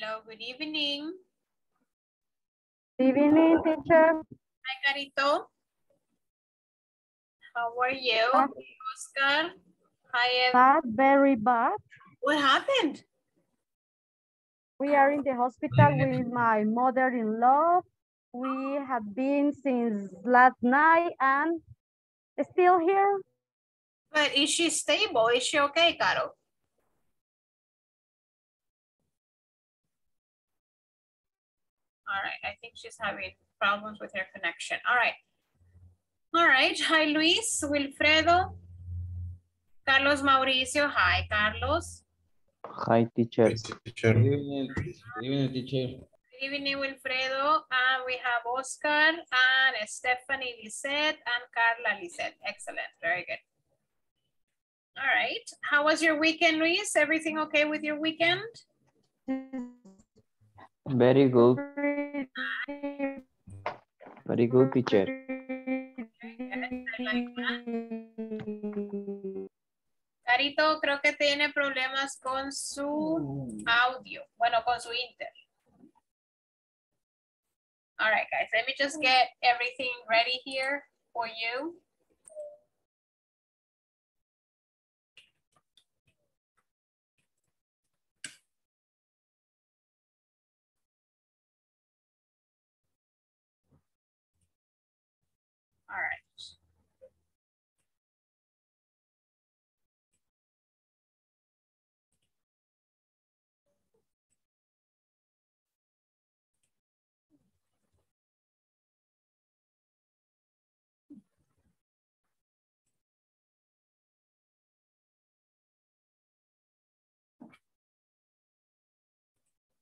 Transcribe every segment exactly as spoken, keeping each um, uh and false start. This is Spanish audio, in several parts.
Hello, good evening. Good evening, teacher. Hi, Carito. How are you? Bad. Oscar. Hi, bad, very bad. What happened? We are in the hospital with my mother-in-law. We have been since last night and still here. But is she stable? Is she okay, Caro? All right, I think she's having problems with her connection. All right. All right, hi Luis, Wilfredo, Carlos Mauricio, hi Carlos. Hi teacher. Good evening, good evening teacher. Good evening Wilfredo, and we have Oscar and Estefany Lisette and Carla Lisset. Excellent, very good. All right, how was your weekend, Luis? Everything okay with your weekend? Very good. Very good, teacher. Carito, creo que tiene problemas con su audio. Bueno, con su inter. All right, guys. Let me just get everything ready here for you. All right.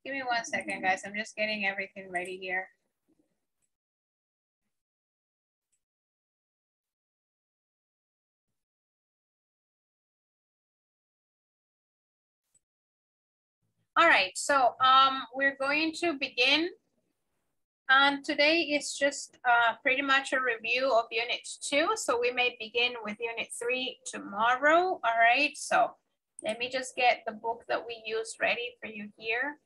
Give me one second, guys. I'm just getting everything ready here. All right, so um, we're going to begin. Um, today is just uh, pretty much a review of unit two. So we may begin with unit three tomorrow. All right, so let me just get the book that we use ready for you here.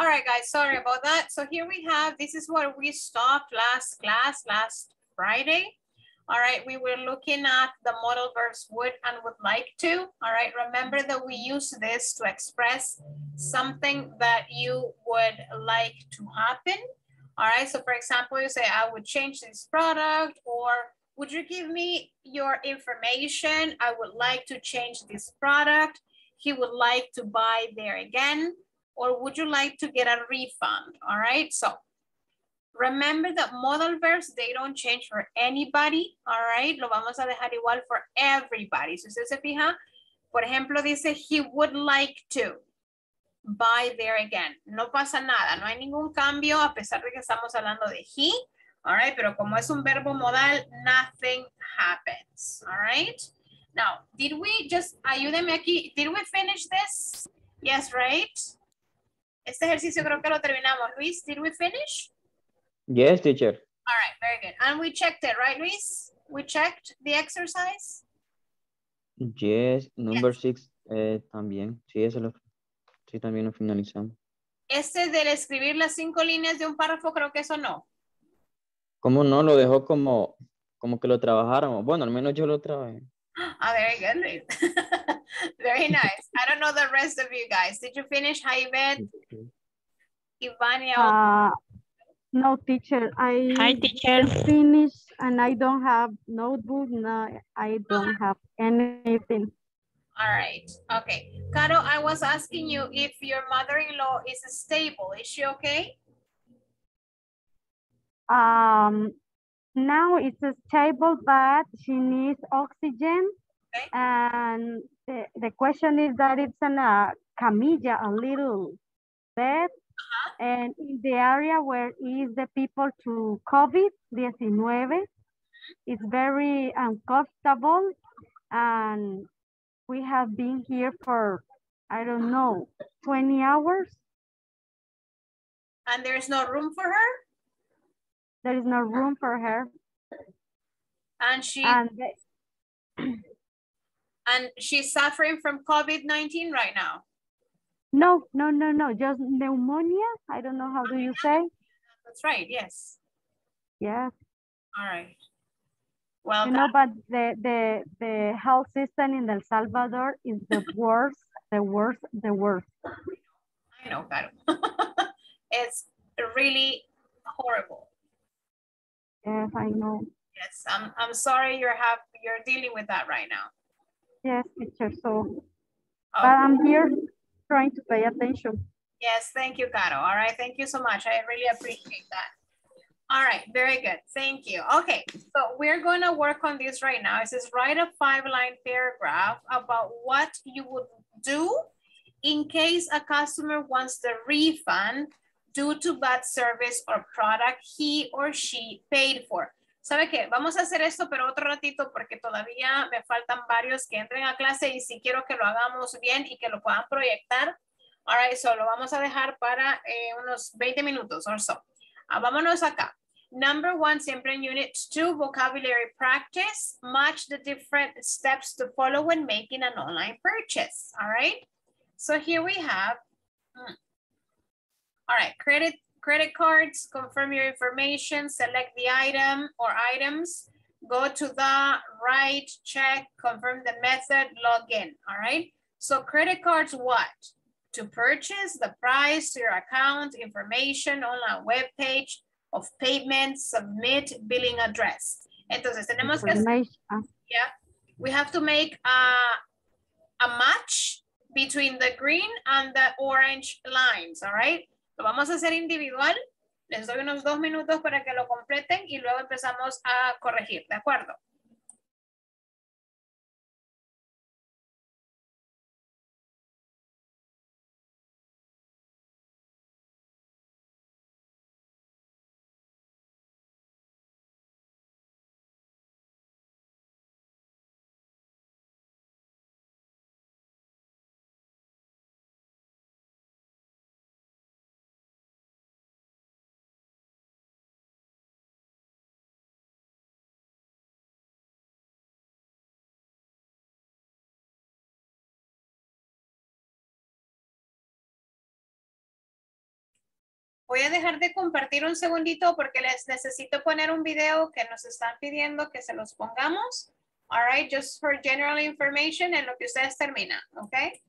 All right, guys, sorry about that. So here we have, this is where we stopped last class, last Friday. All right, we were looking at the modal verbs would and would like to. All right, remember that we use this to express something that you would like to happen. All right, so for example, you say, I would change this product, or would you give me your information? I would like to change this product. He would like to buy there again. Or would you like to get a refund? All right, so remember that modal verbs, they don't change for anybody, all right? Lo vamos a dejar igual for everybody. Si usted se fija, por ejemplo, dice, he would like to buy there again. No pasa nada, no hay ningún cambio a pesar de que estamos hablando de he, all right? Pero como es un verbo modal, nothing happens, all right? Now, did we just, ayúdeme aquí, did we finish this? Yes, right? Este ejercicio creo que lo terminamos. Luis, did we finish? Yes, teacher. All right, very good. And we checked it, right, Luis? We checked the exercise? Yes, number yes. six eh, también. Sí, eso lo, sí, también lo finalizamos. Este del escribir las cinco líneas de un párrafo, creo que eso no. ¿Cómo no? Lo dejó como, como que lo trabajáramos. Bueno, al menos yo lo trabajé. Ah, very good, Luis. Very nice. I don't know the rest of you guys. Did you finish, Yvette? Ivania? Uh, no, teacher. I Hi, teacher. Finished and I don't have notebook. No, I don't have anything. All right. Okay. Caro, I was asking you if your mother-in-law is stable. Is she okay? Um, now it's stable, but she needs oxygen. Okay. And the, the question is that it's in a camilla, a little bed. Uh-huh. And in the area where is the people to COVID nineteen, it's very uncomfortable. And we have been here for, I don't know, twenty hours. And there is no room for her? There is no room for her. And she and, and she's suffering from COVID nineteen right now? No, no, no, no, just pneumonia. I don't know, how do you say? That's right, yes. Yes. All right. Well, you know, but the, the, the health system in El Salvador is the worst, the worst, the worst. I know, Caro. It's really horrible. Yes, I know. Yes, I'm, I'm sorry you're, have, you're dealing with that right now. Yes, teacher, so, oh. But I'm here trying to pay attention. Yes, thank you, Caro. All right, thank you so much. I really appreciate that. All right, very good, thank you. Okay, so we're gonna work on this right now. It says write a five-line paragraph about what you would do in case a customer wants the refund due to bad service or product he or she paid for. ¿Sabe qué? Vamos a hacer esto, pero otro ratito, porque todavía me faltan varios que entren a clase y sí quiero que lo hagamos bien y que lo puedan proyectar. All right, so lo vamos a dejar para eh, unos veinte minutos or so. Ah, vámonos acá. Number one, siempre en unit two, vocabulary practice. Match the different steps to follow when making an online purchase. All right. So here we have, hmm. all right, credit, credit cards, confirm your information, select the item or items, go to the right, check, confirm the method, log in. All right. So credit cards, what? To purchase, the price, your account, information, online webpage of payment, submit, billing address. Entonces tenemos que, yeah, we have to make a, a match between the green and the orange lines, all right? Lo vamos a hacer individual. Les doy unos dos minutos para que lo completen y luego empezamos a corregir, ¿de acuerdo? Voy a dejar de compartir un segundito porque les necesito poner un video que nos están pidiendo que se los pongamos. All right, just for general information en lo que ustedes terminan, okay?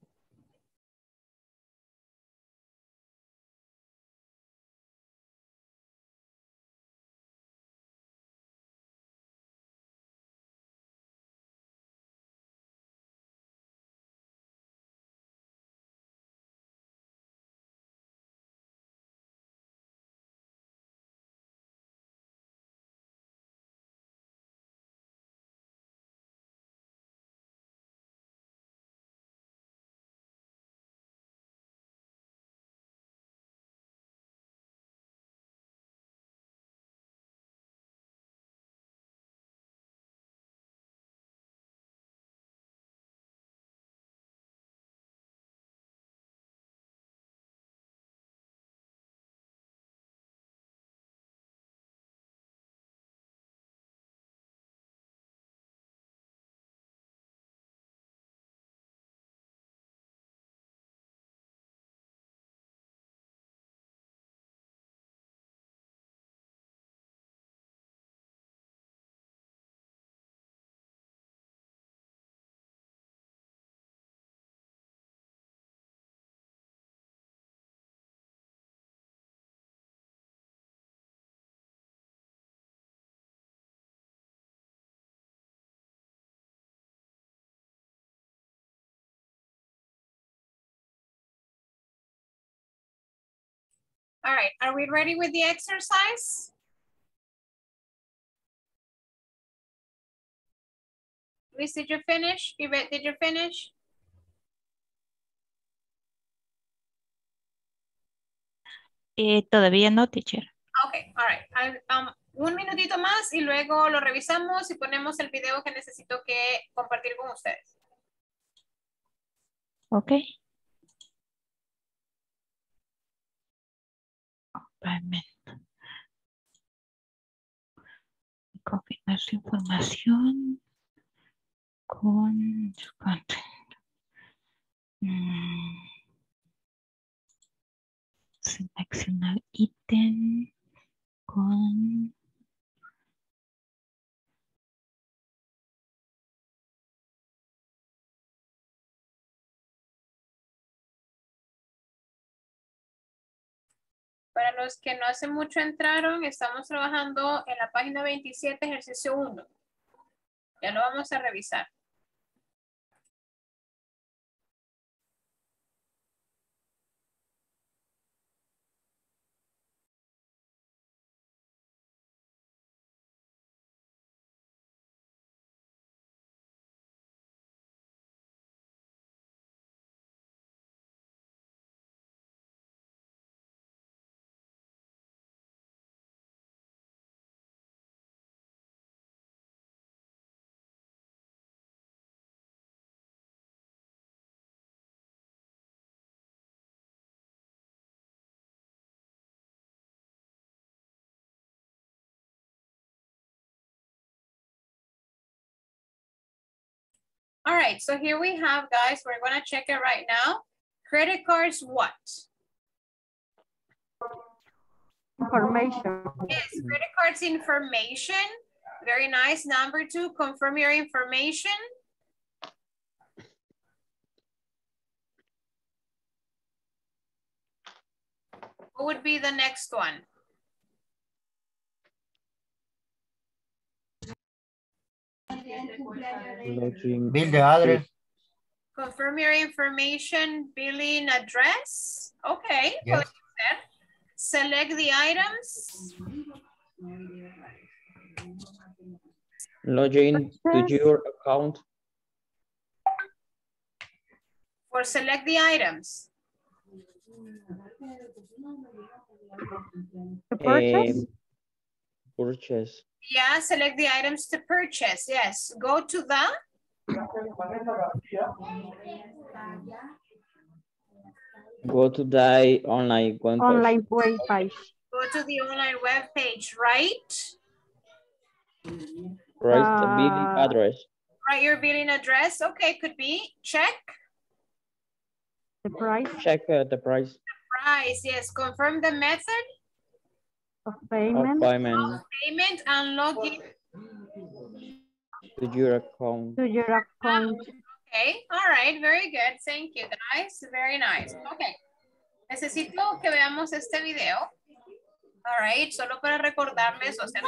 All right, are we ready with the exercise? Luis, did you finish? Yvette, did you finish? Eh, todavía no, teacher. Okay, all right. I, um, un minutito más y luego lo revisamos y ponemos el video que necesito que compartir con ustedes. Okay. Confirmar su información con su contenido. Mm. Seleccionar ítem con Para los que no hace mucho entraron, estamos trabajando en la página veintisiete, ejercicio uno. Ya lo vamos a revisar. All right, so here we have, guys, we're gonna check it right now. Credit cards, what? Information. Yes, credit cards information. Very nice. Number two, confirm your information. What would be the next one? Bill the address. Confirm your information, billing address. Okay. Yes. Select the items. Log in to your account. Or select the items. The purchase. Um, purchase. Yeah, select the items to purchase. Yes, go to the. Go to the online webpage. Online webpage. Go to the online webpage, right? Write uh, the billing address. Write your billing address. Okay, could be. Check. The price. Check uh, the price. The price, yes. Confirm the method. Of payment. Of payment. Of payment and login. To your account. To your account. Okay, all right, very good. Thank you, guys. Very nice. Okay. Necesito que veamos este video. All right, solo para recordarles, o sea,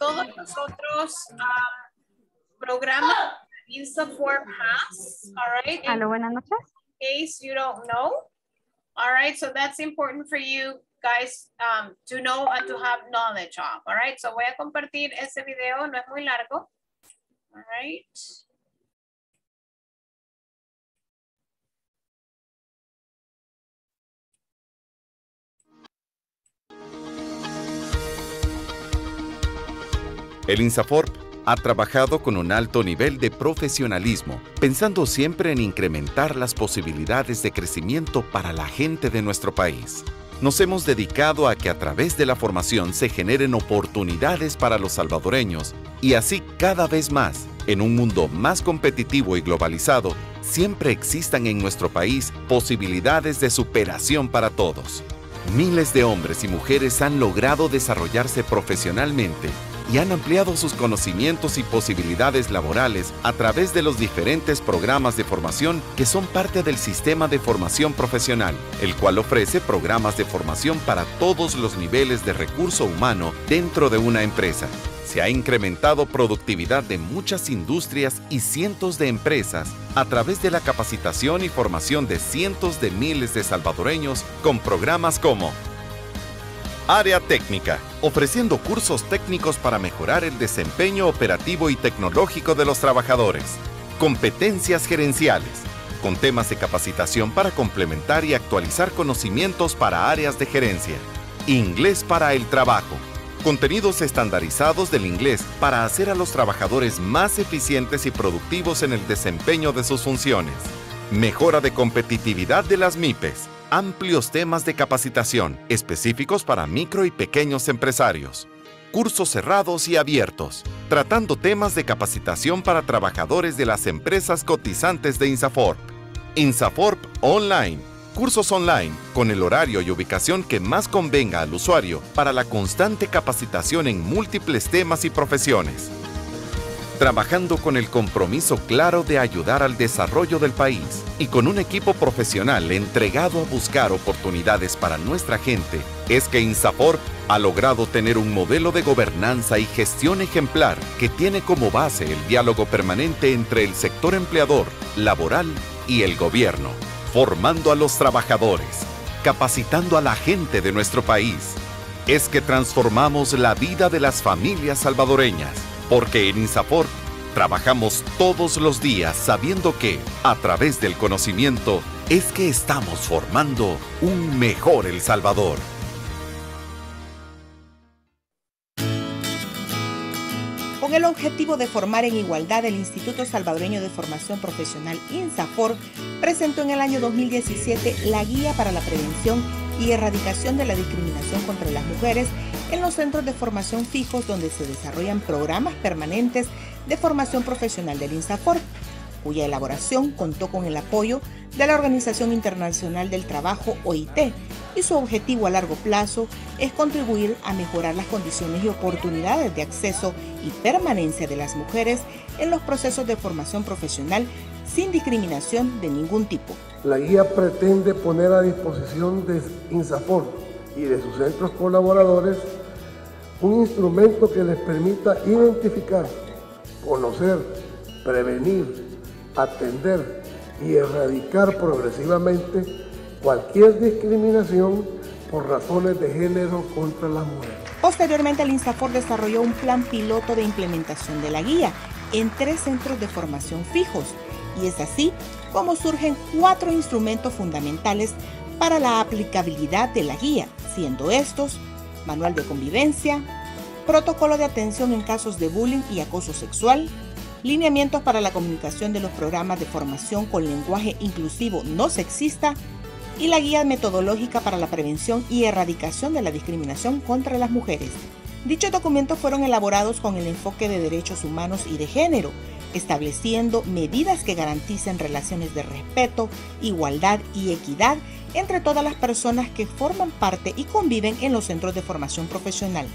todos los otros uh, programas INSAFORP has. All right. Hello, buenas noches. In case you don't know. All right, so that's important for you guys, um, to know and to have knowledge of, all right? So voy a compartir ese video, no es muy largo, all right? El INSAFORP ha trabajado con un alto nivel de profesionalismo, pensando siempre en incrementar las posibilidades de crecimiento para la gente de nuestro país. Nos hemos dedicado a que a través de la formación se generen oportunidades para los salvadoreños y así cada vez más, en un mundo más competitivo y globalizado, siempre existan en nuestro país posibilidades de superación para todos. Miles de hombres y mujeres han logrado desarrollarse profesionalmente y han ampliado sus conocimientos y posibilidades laborales a través de los diferentes programas de formación que son parte del sistema de formación profesional, el cual ofrece programas de formación para todos los niveles de recurso humano dentro de una empresa. Se ha incrementado productividad de muchas industrias y cientos de empresas a través de la capacitación y formación de cientos de miles de salvadoreños con programas como Área técnica, ofreciendo cursos técnicos para mejorar el desempeño operativo y tecnológico de los trabajadores. Competencias gerenciales, con temas de capacitación para complementar y actualizar conocimientos para áreas de gerencia. Inglés para el trabajo, contenidos estandarizados del inglés para hacer a los trabajadores más eficientes y productivos en el desempeño de sus funciones. Mejora de competitividad de las MIPES. Amplios temas de capacitación, específicos para micro y pequeños empresarios. Cursos cerrados y abiertos, tratando temas de capacitación para trabajadores de las empresas cotizantes de INSAFORP. INSAFORP Online. Cursos online, con el horario y ubicación que más convenga al usuario para la constante capacitación en múltiples temas y profesiones. Trabajando con el compromiso claro de ayudar al desarrollo del país y con un equipo profesional entregado a buscar oportunidades para nuestra gente, es que INSAFORP ha logrado tener un modelo de gobernanza y gestión ejemplar que tiene como base el diálogo permanente entre el sector empleador, laboral y el gobierno, formando a los trabajadores, capacitando a la gente de nuestro país. Es que transformamos la vida de las familias salvadoreñas. Porque en INSAFORP trabajamos todos los días sabiendo que, a través del conocimiento, es que estamos formando un mejor El Salvador. Con el objetivo de formar en igualdad, el Instituto Salvadoreño de Formación Profesional INSAFORP presentó en el año dos mil diecisiete la Guía para la Prevención y Erradicación de la Discriminación contra las Mujeres en los centros de formación fijos donde se desarrollan programas permanentes de formación profesional del INSAFORP, cuya elaboración contó con el apoyo de la Organización Internacional del Trabajo, O I T, y su objetivo a largo plazo es contribuir a mejorar las condiciones y oportunidades de acceso y permanencia de las mujeres en los procesos de formación profesional sin discriminación de ningún tipo. La guía pretende poner a disposición de INSAFORP y de sus centros colaboradores un instrumento que les permita identificar, conocer, prevenir, atender y erradicar progresivamente cualquier discriminación por razones de género contra las mujeres. Posteriormente, el INSAFORP desarrolló un plan piloto de implementación de la guía en tres centros de formación fijos, y es así como surgen cuatro instrumentos fundamentales para la aplicabilidad de la guía, siendo estos: manual de convivencia, protocolo de atención en casos de bullying y acoso sexual, lineamientos para la comunicación de los programas de formación con lenguaje inclusivo no sexista y la guía metodológica para la prevención y erradicación de la discriminación contra las mujeres. Dichos documentos fueron elaborados con el enfoque de derechos humanos y de género, estableciendo medidas que garanticen relaciones de respeto, igualdad y equidad entre todas las personas que forman parte y conviven en los centros de formación profesional.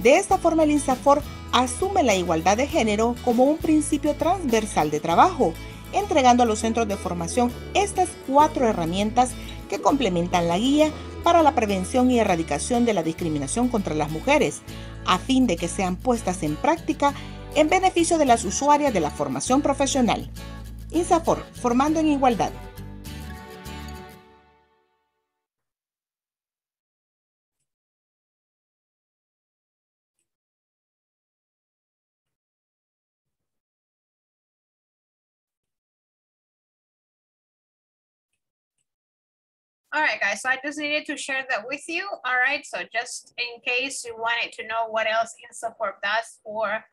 De esta forma, el INSAFORP asume la igualdad de género como un principio transversal de trabajo, entregando a los centros de formación estas cuatro herramientas que complementan la guía para la prevención y erradicación de la discriminación contra las mujeres, a fin de que sean puestas en práctica en beneficio de las usuarias de la formación profesional. INSAFORP, formando en igualdad. All right, guys, so I just needed to share that with you. All right, so just in case you wanted to know what else INSAFORP does for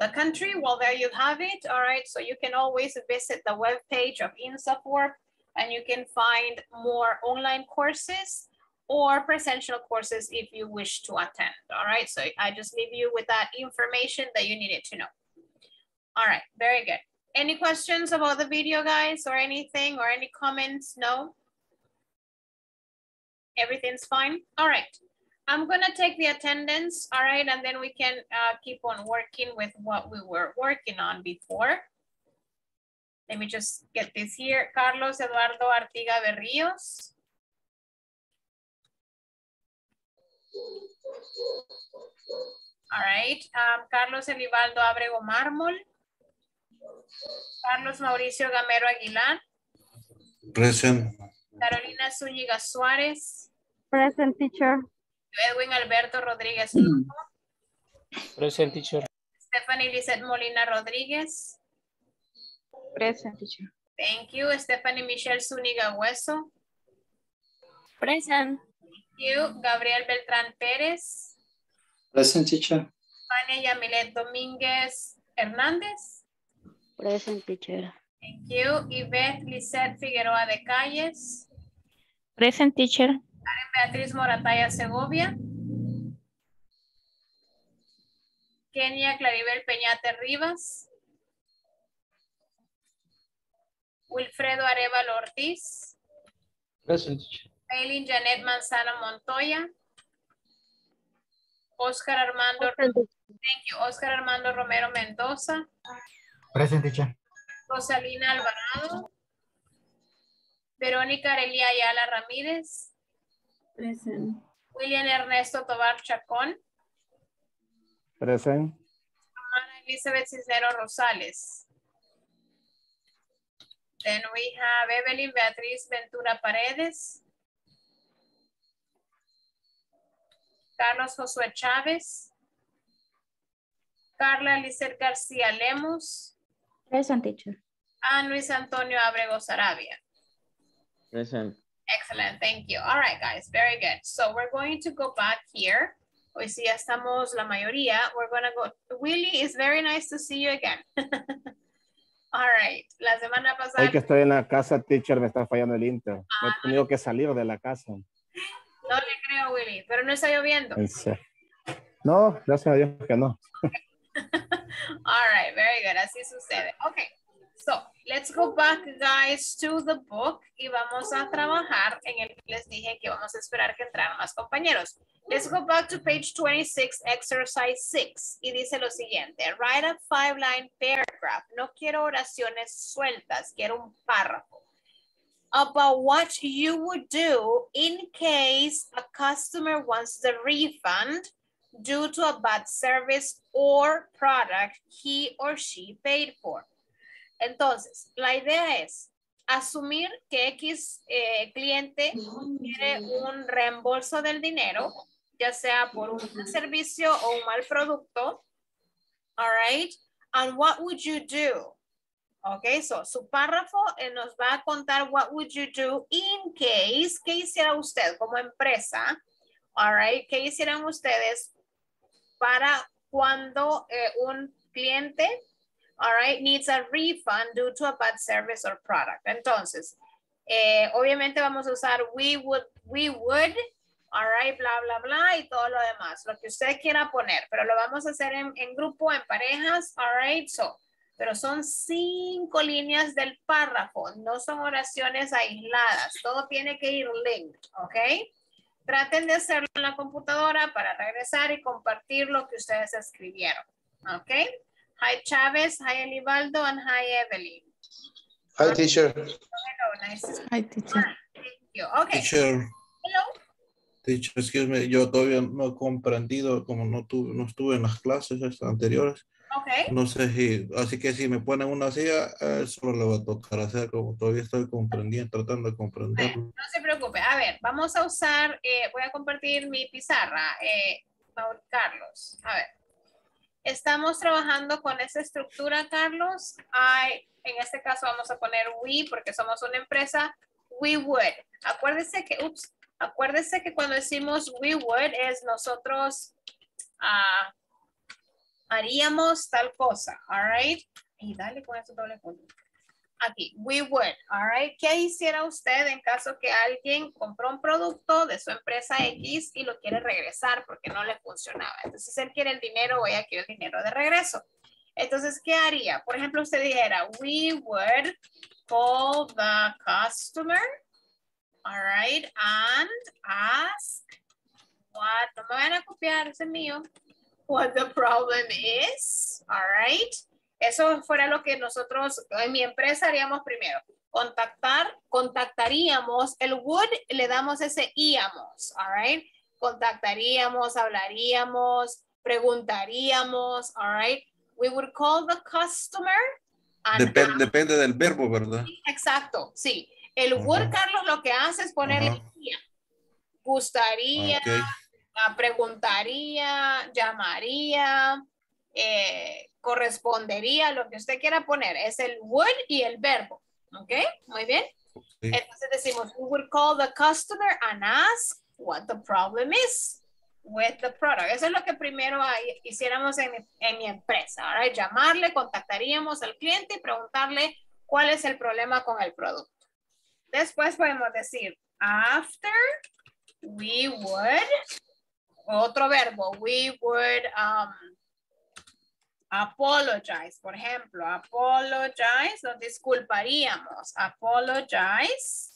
the country, well, there you have it. All right, so you can always visit the webpage of INSAFORP and you can find more online courses or presential courses if you wish to attend. All right, so I just leave you with that information that you needed to know. All right, very good. Any questions about the video, guys, or anything, or any comments? No? Everything's fine. All right. I'm going to take the attendance. All right. And then we can uh, keep on working with what we were working on before. Let me just get this here. Carlos Eduardo Artiga Berríos. All right. Um, Carlos Elivaldo Abrego Mármol. Carlos Mauricio Gamero Aguilar. Present. Carolina Zúñiga Suárez. Present, teacher. Edwin Alberto Rodríguez Lobo. Present, teacher. Estefany Lisette Molina Rodríguez. Present, teacher. Thank you. Stephanie Michelle Zúñiga Hueso. Present. Thank you. Gabriel Beltrán Pérez. Present, teacher. Ivania Yamilet Domínguez Hernández. Present, teacher. Thank you. Yvette Lisette Figueroa de Calles. Present, teacher. Karen Beatriz Morataya Segovia. Kenia Claribel Peñate Rivas. Wilfredo Arevalo Ortiz. Present. Maylin Janet Manzano Montoya. Oscar Armando. Present. Thank you. Oscar Armando Romero Mendoza. Present, teacher. Rosalina Alvarado. Verónica Aurelia Ayala Ramírez. Present. William Ernesto Tobar Chacón. Present. Xiomara Elizabeth Cisneros Rosales. Then we have Evelyn Beatriz Ventura Paredes. Carlos Josué Chávez. Carla Lisset García Lemus. Present, teacher. And Luis Antonio Abrego Saravia. Present. Excellent, thank you. All right, guys, very good. So we're going to go back here. Hoy sí ya estamos la mayoría. We're going to go. Willy, it's very nice to see you again. All right. La semana pasada. Hoy que estoy en la casa, teacher, me está fallando el inter. Ah, me he tenido no. que salir de la casa. No le creo, Willy, pero no está lloviendo. No, gracias a Dios que no. Okay. All right, very good. Así sucede. Okay. So, let's go back, guys, to the book y vamos a trabajar en el que les dije que vamos a esperar que entraran más compañeros. Let's go back to page twenty-six, exercise six, y dice lo siguiente. Write a five-line paragraph. No quiero oraciones sueltas, quiero un párrafo. About what you would do in case a customer wants the refund due to a bad service or product he or she paid for. Entonces, la idea es asumir que X eh, cliente quiere un reembolso del dinero, ya sea por un mal servicio o un mal producto. All right. And what would you do? Okay, so su párrafo eh, nos va a contar what would you do in case, ¿qué hiciera usted como empresa? All right, ¿qué hicieran ustedes para cuando eh, un cliente... All right, needs a refund due to a bad service or product. Entonces, eh, obviamente vamos a usar we would, we would, all right, bla, bla, bla, y todo lo demás, lo que usted quiera poner, pero lo vamos a hacer en, en grupo, en parejas, all right, so, pero son cinco líneas del párrafo, no son oraciones aisladas, todo tiene que ir linked, ok. Traten de hacerlo en la computadora para regresar y compartir lo que ustedes escribieron, ok. Hi, Chávez. Hi, Elivaldo. And hi, Evelyn. Hi, teacher. Hello. Nice to see you. Hi, teacher. Ah, thank you. Okay. Teacher. Hello. Teacher, excuse me. Yo todavía no he comprendido, como no, tuve, no estuve en las clases anteriores. Okay. No sé si, así que si me ponen una silla, eh, solo le va a tocar hacer, como todavía estoy comprendiendo, tratando de comprender. Bueno, no se preocupe. A ver, vamos a usar, eh, voy a compartir mi pizarra, eh, Carlos. A ver. Estamos trabajando con esa estructura, Carlos. I, en este caso vamos a poner we porque somos una empresa. We would. Acuérdese que, ups, acuérdese que cuando decimos we would es nosotros uh, haríamos tal cosa. All right. Y dale con eso doble punto. Aquí, we would. All right. ¿Qué hiciera usted en caso que alguien compró un producto de su empresa X y lo quiere regresar porque no le funcionaba? Entonces, él quiere el dinero o ella quiere el dinero de regreso. Entonces, ¿qué haría? Por ejemplo, usted dijera, we would call the customer, all right, and ask what, no me van a copiar, ese mío, what the problem is, all right. Eso fuera lo que nosotros en mi empresa haríamos primero. Contactar, contactaríamos, el would le damos ese íamos, all right? Contactaríamos, hablaríamos, preguntaríamos, all right? We would call the customer. Depende, depende del verbo, ¿verdad? Exacto, sí. El would, uh-huh. Carlos, lo que hace es ponerle uh-huh. gustaría, okay. preguntaría, llamaría, eh, correspondería, lo que usted quiera poner. Es el would y el verbo. ¿Ok? Muy bien. Sí. Entonces decimos, we would call the customer and ask what the problem is with the product. Eso es lo que primero hiciéramos en, en mi empresa. Ahora, llamarle, contactaríamos al cliente y preguntarle cuál es el problema con el producto. Después podemos decir, after we would, otro verbo, we would um, apologize, por ejemplo, apologize, nos disculparíamos, apologize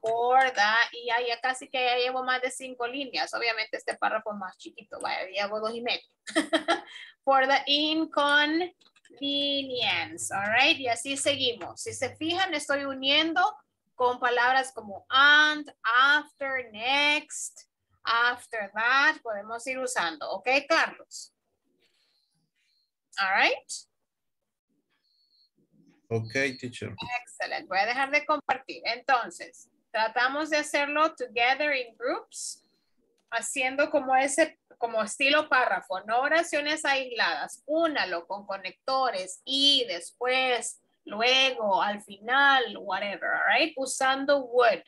for that, y ya, ya casi que ya llevo más de cinco líneas, obviamente este párrafo es más chiquito, vaya, llevo dos y medio, for the inconvenience, all right, y así seguimos. Si se fijan, estoy uniendo con palabras como and, after, next, after that, podemos ir usando. ¿Ok, Carlos? All right. Ok, teacher. Excelente. Voy a dejar de compartir. Entonces, tratamos de hacerlo together in groups, haciendo como ese, como estilo párrafo, no oraciones aisladas. Únalo con conectores y después, luego, al final, whatever, all right? Usando would,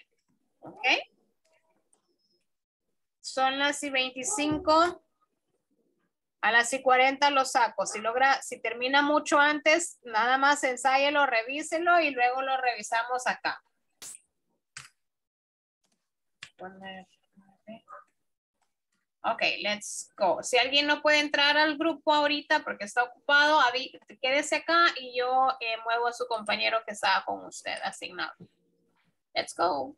¿ok? Son las y veinticinco, a las y cuarenta lo saco. Si logra, si termina mucho antes, nada más ensáyelo, revíselo y luego lo revisamos acá. Ok, let's go. Si alguien no puede entrar al grupo ahorita porque está ocupado, quédese acá y yo eh, muevo a su compañero que está con usted asignado. Let's go.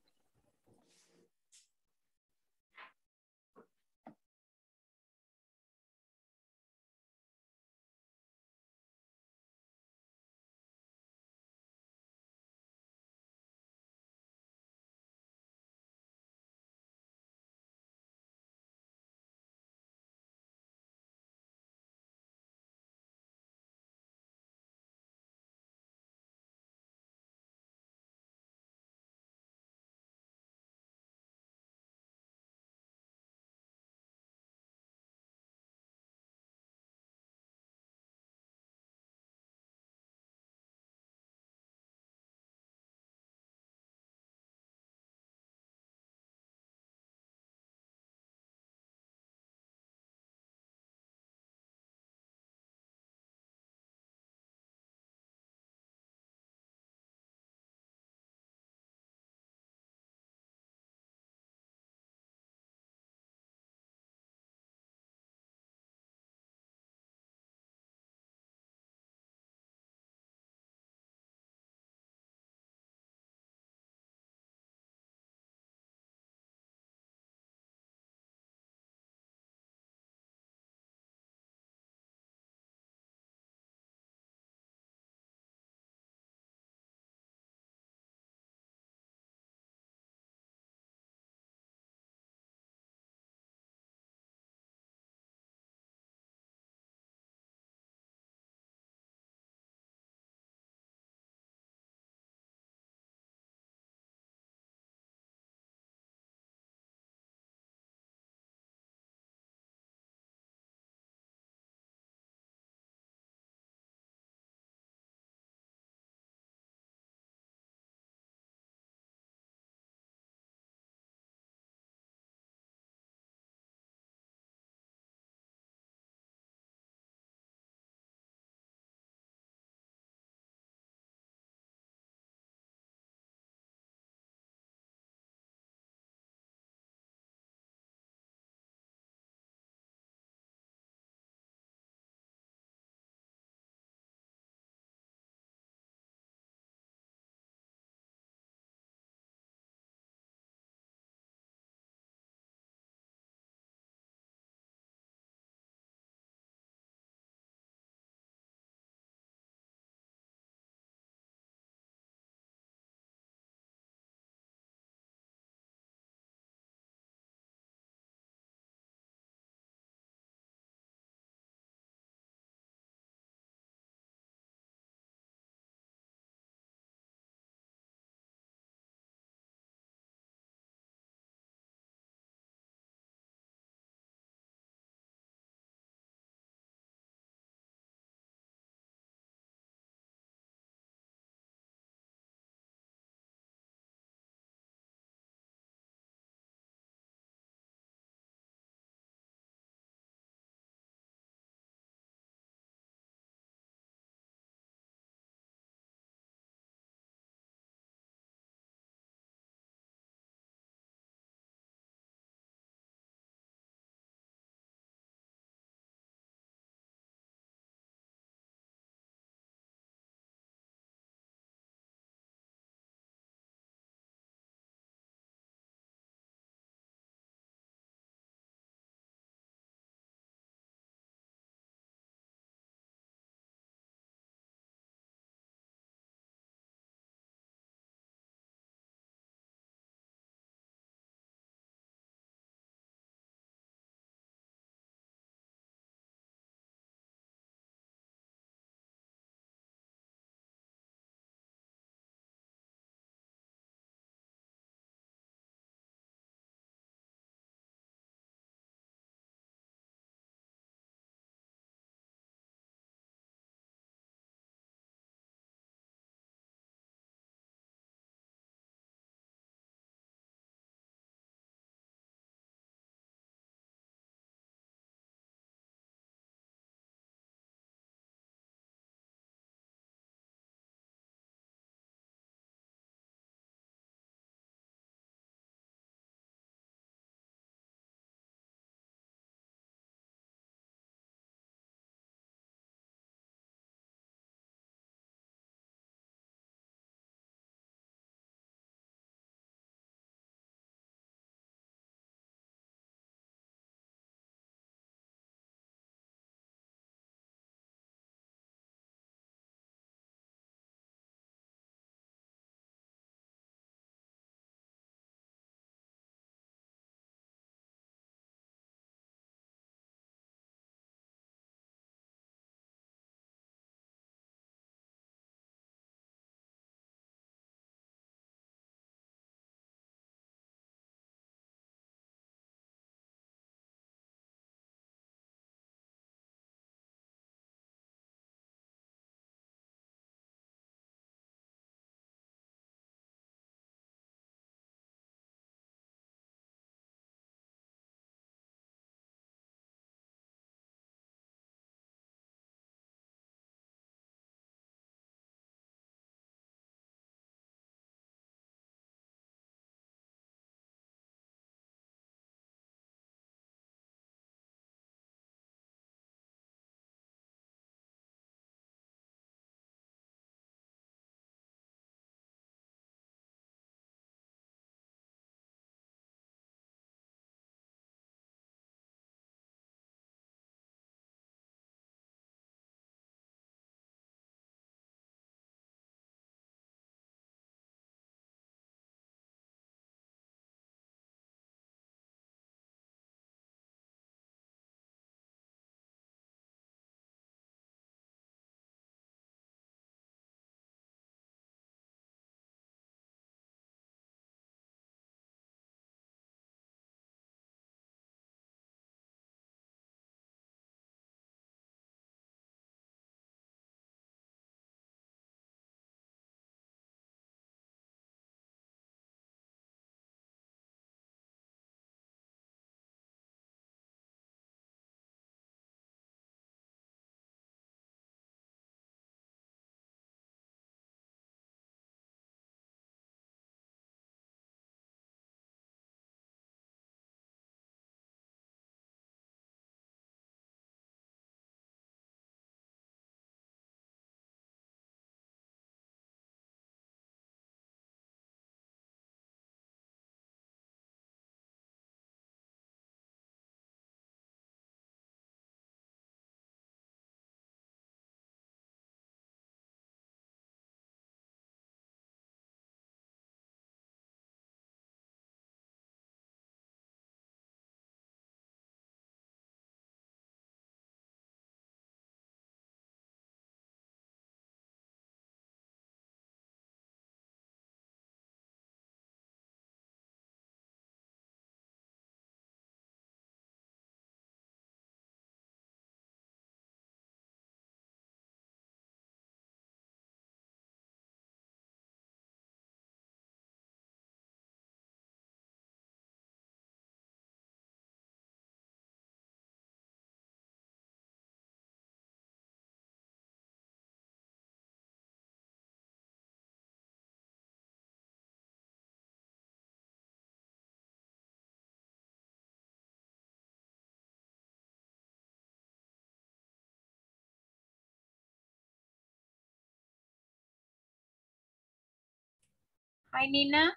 Hi, Nina.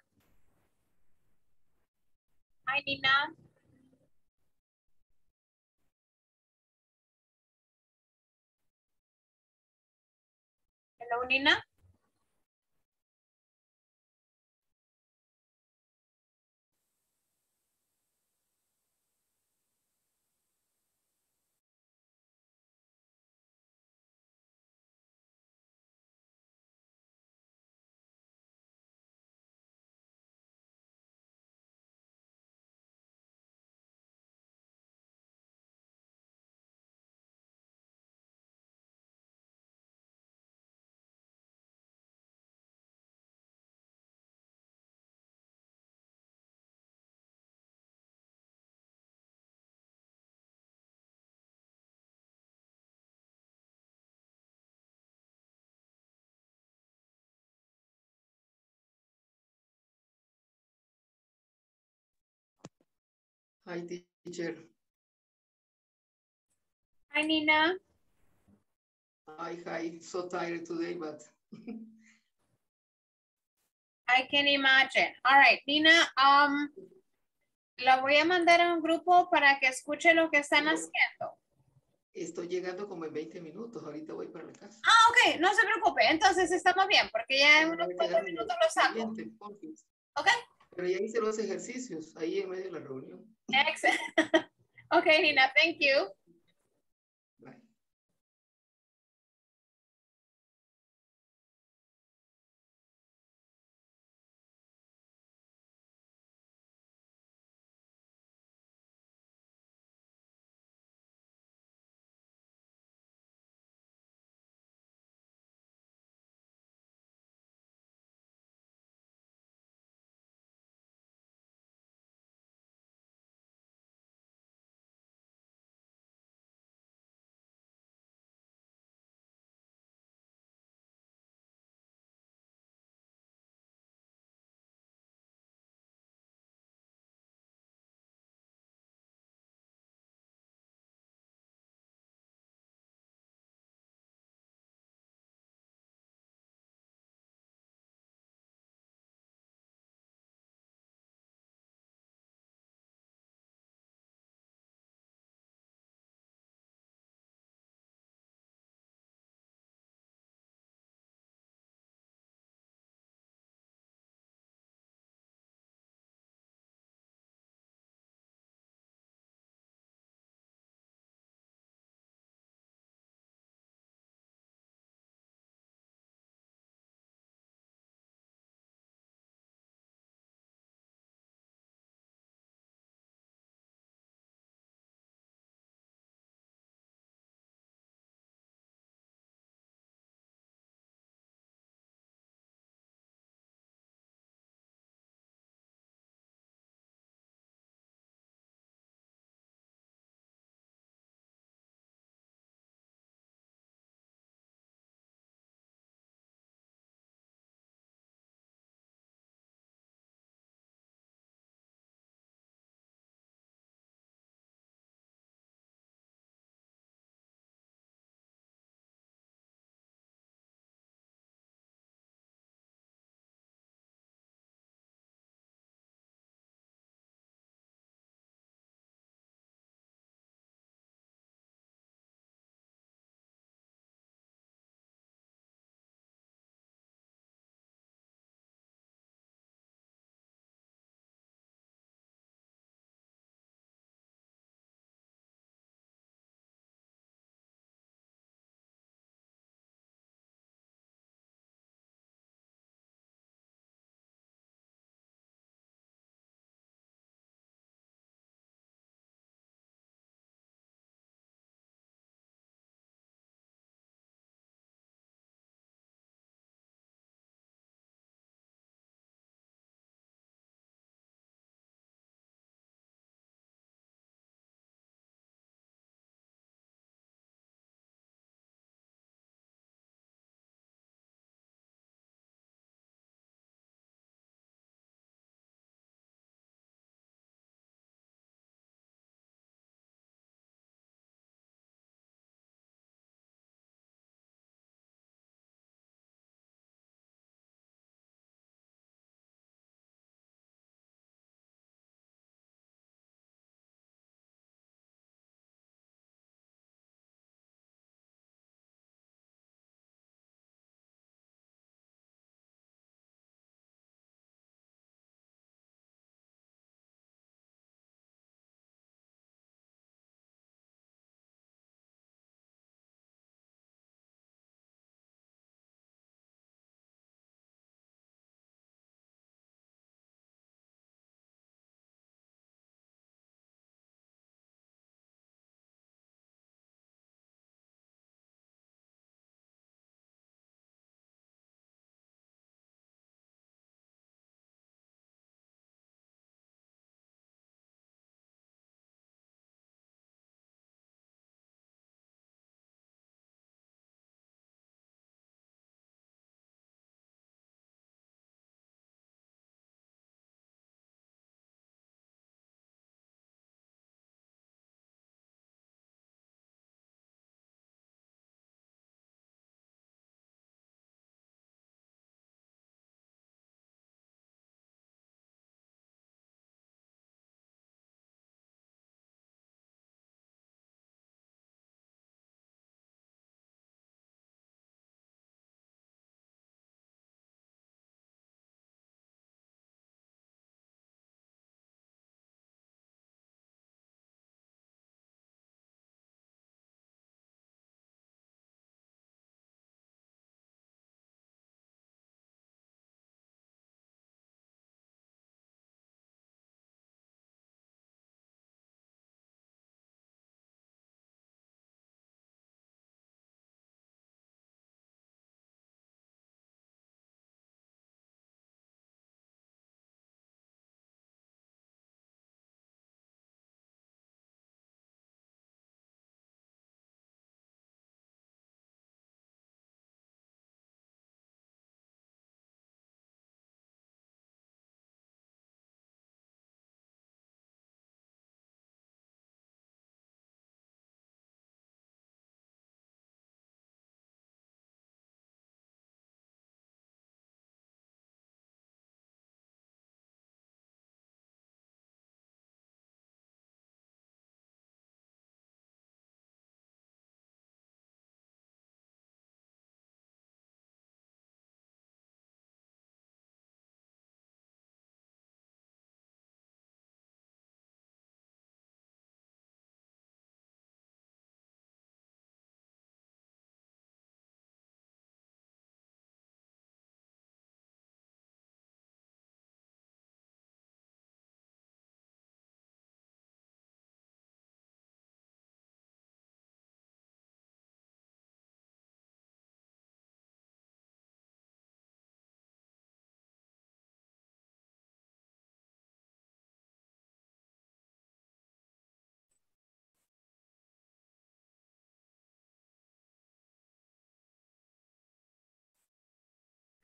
Hi, Nina. Hello, Nina. Hi, teacher. Hi, Nina. Hi, hi. So tired today, but. I can imagine. All right, Nina, um, la voy a mandar a un grupo para que escuche lo que están haciendo. Estoy llegando como en veinte minutos. Ahorita voy para la casa. Ah, ok. No se preocupe. Entonces estamos bien, porque ya en unos cuantos minutos lo saco. Ok. Pero ya hice los ejercicios ahí en medio de la reunión. Excellent. Okay, Nina, thank you. Bye.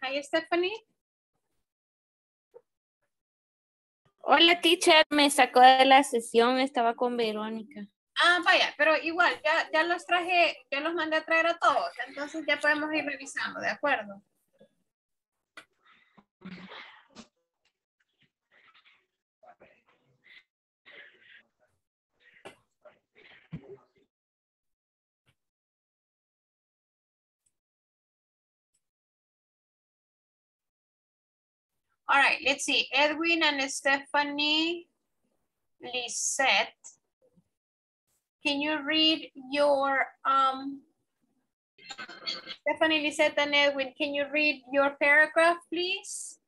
Hi, Stephanie. Hola, teacher. Me sacó de la sesión. Estaba con Verónica. Ah, vaya, pero igual, ya, ya los traje, ya los mandé a traer a todos. Entonces ya podemos ir revisando, ¿de acuerdo? All right, let's see. Edwin and Stephany Lisette, can you read your, um, Stephany Lisette and Edwin, can you read your paragraph, please?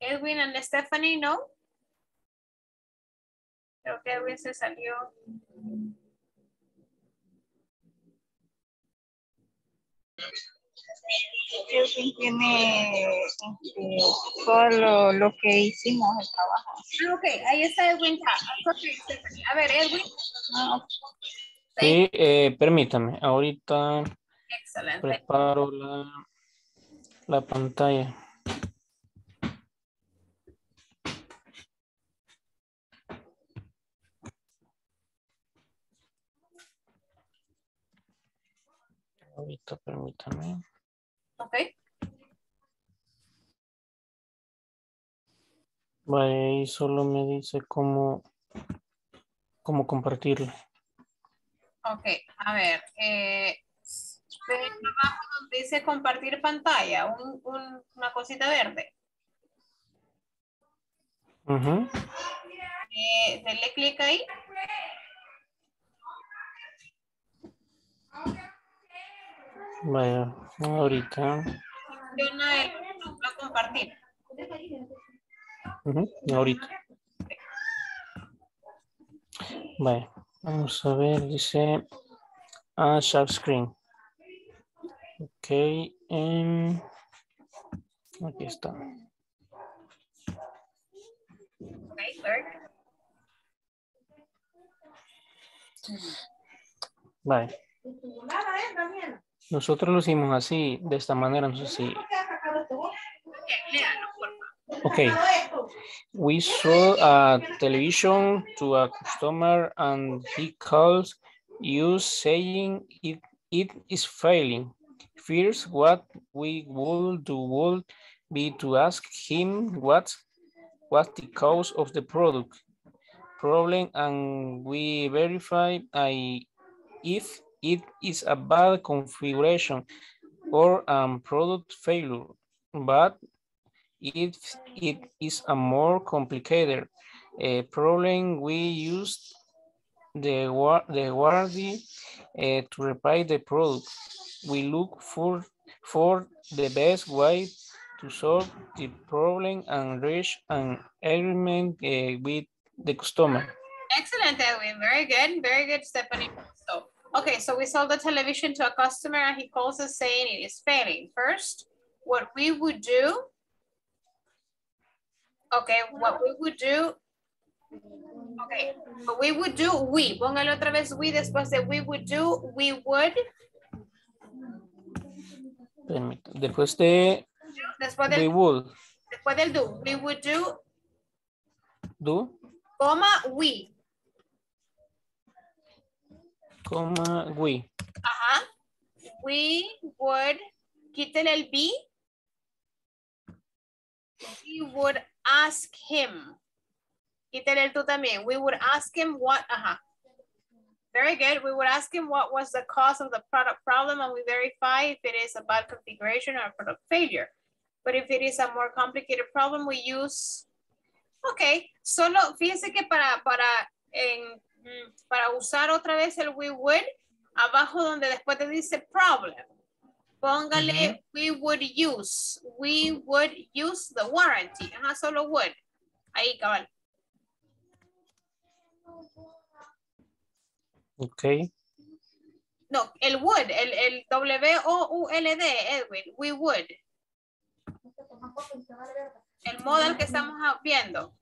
Edwin and Stephany, no? Creo que Edwin se salió. Edwin tiene este, todo lo, lo que hicimos el trabajo. Ok, ahí está Edwin. A ver, Edwin. No. Sí, eh, permítame. Ahorita excelente. Preparo la, la pantalla. Ahorita, permítame. Ok. Vale, ahí solo me dice cómo, cómo compartirlo. Ok, a ver. Eh, abajo donde dice compartir pantalla, un, un, una cosita verde. Uh-huh. eh, dale clic ahí. Bueno, ahorita. Funciona el compartir. Uh-huh, ahorita. Vale, vamos a ver, dice ah, share screen. Ok, um, aquí está. Okay, vale. Nosotros lo hicimos así, de esta manera, no sé si... Okay. We sold a television to a customer and he calls you saying it, it is failing. First, what we would do would be to ask him what was the cause of the product problem and we verify I, if it is a bad configuration or um, product failure, but if it is a more complicated uh, problem, we use the, the warranty uh, to repair the product. We look for, for the best way to solve the problem and reach an agreement uh, with the customer. Excellent, Edwin. Very good. Very good, Stephanie. So, okay, so we sold the television to a customer and he calls us saying it is failing. First, what we would do, okay, what we would do, okay, what we would do, we, póngale otra vez we después de we would do, we would. Después de, después del, we would. Después del do, we would do. Do. Coma, we. Coma, we. Ajá. We would, quítale el be. We would ask him. Quítale el tú también. We would ask him what, ajá. Very good. We would ask him what was the cause of the product problem and we verify if it is a bad configuration or a product failure. But if it is a more complicated problem, we use, okay. Solo, fíjense que para, para, en, para usar otra vez el we would, abajo donde después te dice problem, póngale we would use, we would use the warranty. Ajá, solo would. Ahí, cabal. Ok. No, el would, el, el W O U L D, Edwin, we would. El model que estamos viendo.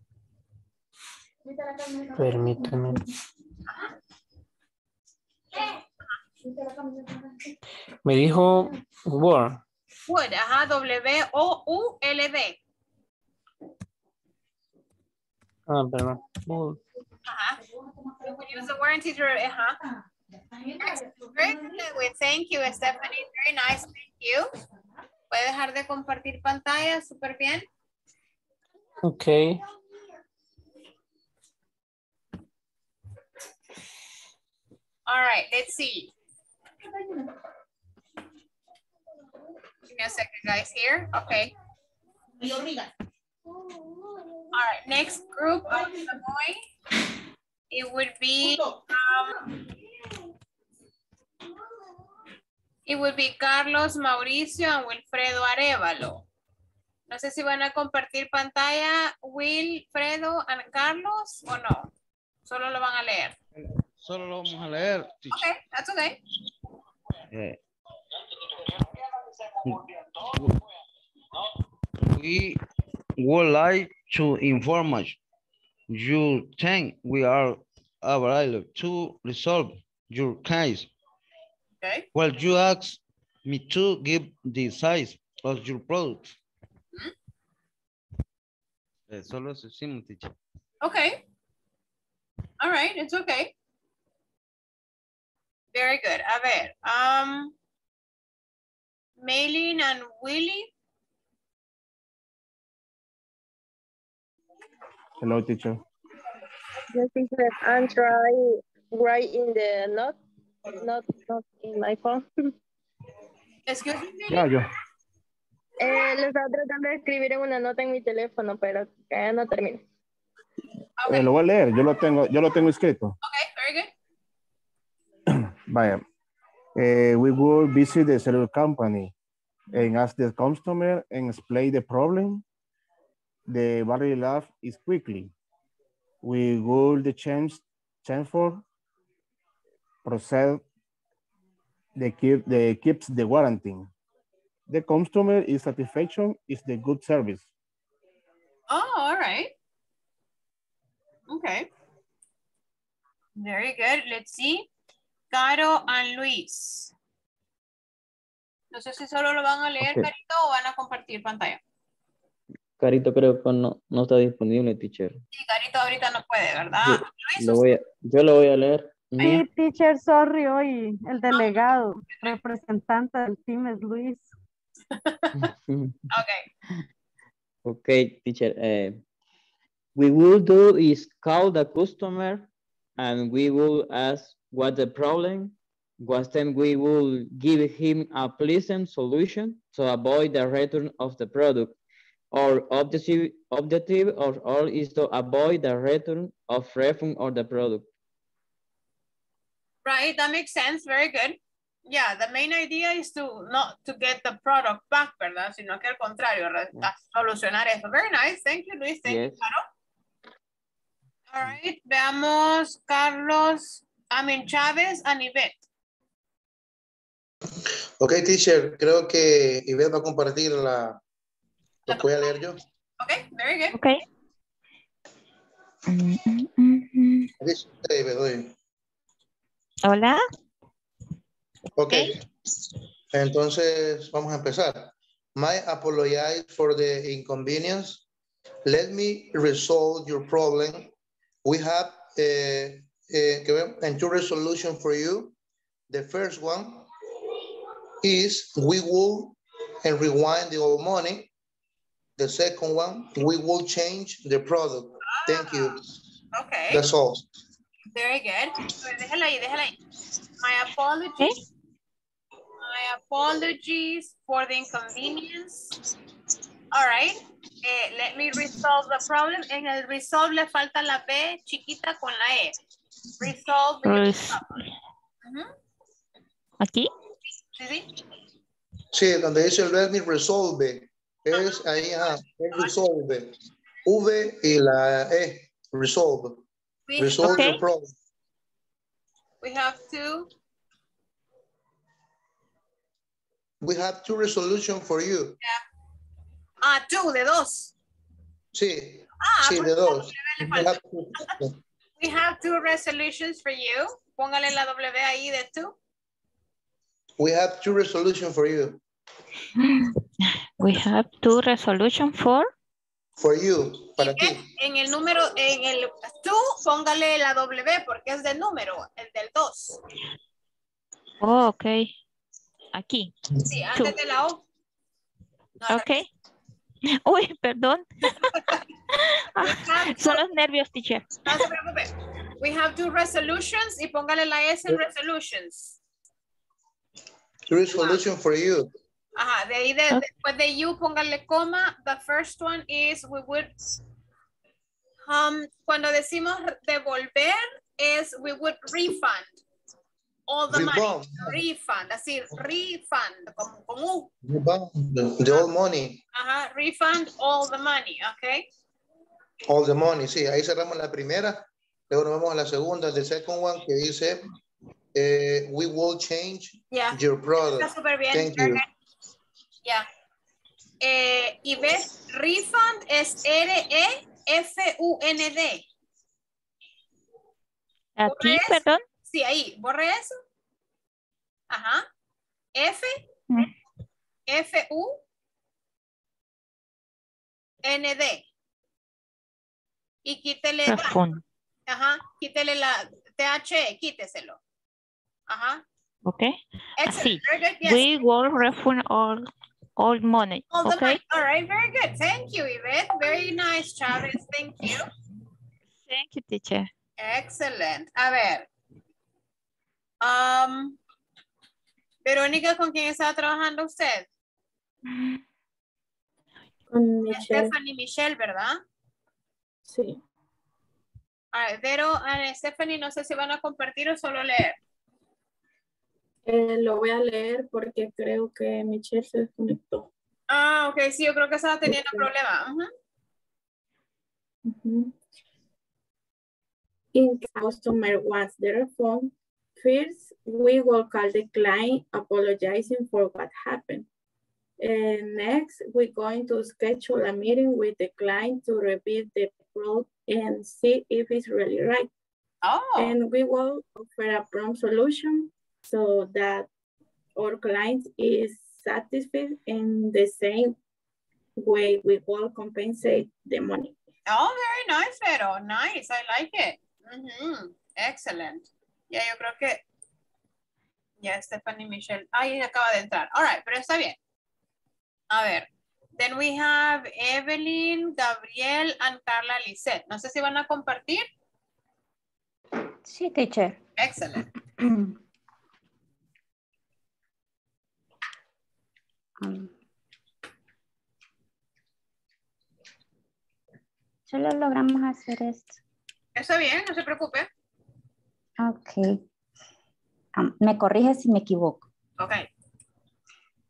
Permíteme. Me dijo Word. Would, ajá, W O U L D. Ah, perdón. Would. Ajá. You would use the word in teacher, ajá. Yes, very good. Thank you, Stephanie. Very nice. Thank you. ¿Puede dejar de compartir pantalla? Súper bien. Ok. All right, let's see. Give me a second, guys, here. Okay. All right, next group of the boy. It would be... Um, It would be Carlos Mauricio and Wilfredo Arevalo. No sé si van a compartir pantalla Wilfredo and Carlos o no. Solo lo van a leer. Solo lo vamos a leer. Okay, that's okay. Eh. We would like to inform you think we are available to resolve your case. Okay. Well, you asked me to give the size of your product. Mm-hmm. Solo su sim, teacher. Okay. All right, it's okay. Very good. A ver, um, Maylin and Willie. Hello, teacher. Yes, teacher. I'm trying right in the note. Not, not in my phone. Excuse me. No, yo. Eh, lo estaba tratando de escribir en una nota en mi teléfono, pero eh, no termino. Okay. Eh, lo voy a leer, yo lo tengo, yo lo tengo escrito. Ok, very good. Vaya. Eh, we will visit the cellular company and ask the customer and explain the problem. The battery life is quickly. We will the change, change for process the keep the keeps the warranty. The customer is satisfaction is the good service. Oh, all right. Okay. Very good. Let's see. Caro and Luis. No sé si solo lo van a leer, okay. Carito, o van a compartir pantalla. Carito creo que no, no está disponible, teacher. Sí, Carito ahorita no puede, ¿verdad? Sí, Luis, lo voy a, yo lo voy a leer. Sí, teacher, sorry, hoy el delegado, representante del team es Luis. Okay. Okay, teacher. Uh, we will do is call the customer and we will ask what the problem was. Then we will give him a pleasant solution to avoid the return of the product. Our objective, objective or all is to avoid the return of refund or the product. Right, that makes sense. Very good. Yeah, the main idea is to not to get the product back, ¿verdad? Sino que al contrario, yeah. Solucionar eso. Very nice. Thank you, Luis. Thank yes. you, Caro. All right, veamos Carlos, I mean, Chávez and Yvette. Ok, teacher, creo que Yvette va a compartir la... ¿Lo voy a leer yo? Ok, very good. Ok. Ahí me doy. Hola. Ok. Entonces vamos a empezar. My apologies for the inconvenience. Let me resolve your problem. We have a, a, a two resolution for you. The first one is we will and rewind the old money. The second one, we will change the product. Ah, thank you. Okay. That's all. Very good. Déjala ahí, déjala ahí. My apologies. ¿Eh? My apologies for the inconvenience. All right. Eh, let me resolve the problem. En el resolve le falta la B chiquita con la E. Resolve. Res uh-huh. ¿Aquí? Sí, sí. Sí, donde dice let me resolve. Es ah, ahí, ah, es resolve. V y la E. Resolve. We, Resolve okay. the problem. We have two. We have two resolutions for you. Yeah. Ah, two, de dos. Sí, ah, sí, de dos. We have two resolutions for you. Póngale la W ahí de tú. We have two resolutions for you. We have two resolutions for? For you, para ti. En el número, en el tú, póngale la W porque es del número, el del dos. Oh, ok. Aquí. Sí, antes two. De la O. No, ok. Uy, perdón. Son los nervios, teacher. No se preocupe. We have two resolutions y póngale la S en resolutions. Two resolution for you. Ajá, de ahí de, okay. Después de you póngale coma. The first one is we would, um, cuando decimos devolver es we would refund all the refund. Money. Refund, así, refund, con, con U. Refund, the all money. Ajá, refund all the money, ok. All the money, sí, ahí cerramos la primera. Luego nos vamos a la segunda, the second one que dice eh, we will change yeah. your product. Está súper bien. Thank you. Ya. Yeah. Eh, y ves, refund es R E F U N D. ¿Aquí, perdón? Sí, ahí. Borre eso. Ajá. F. Mm. F U N D. Y quítele. Refund. Ajá. Quítele la T H E. Quíteselo. Ajá. Ok. Excellent. Así. Yes. We will refund all. All money. All the okay. money. All right, very good. Thank you, Yvette. Very nice, Chávez. Thank you. Thank you, teacher. Excellent. A ver. Um, Verónica, ¿con quién está trabajando usted? Con Stephanie Michelle, ¿verdad? Sí. All right, Vero, uh, Stephanie, no sé si van a compartir o solo leer. Eh, lo voy a leer porque creo que Michelle se desconectó. Ah, ok, sí, yo creo que estaba teniendo sí. problemas. Uh-huh. Uh-huh. In customer wants the refund, first we will call the client apologizing for what happened. And next, we're going to schedule a meeting with the client to review the fraud and see if it's really right. Oh. And we will offer a prompt solution so that our client is satisfied in the same way we will compensate the money. Oh, very nice, Vero. Nice. I like it. Mm-hmm. Excellent. Yeah, yo creo que... Yeah, Stephanie Michelle. Ay, acaba de entrar. All right, pero está bien. A ver. Then we have Evelyn, Gabriel, and Carla Lisset. No sé si van a compartir. Sí, teacher. Excellent. Solo logramos hacer esto. Está bien, no se preocupe. Ok. Um, me corrige si me equivoco. Ok.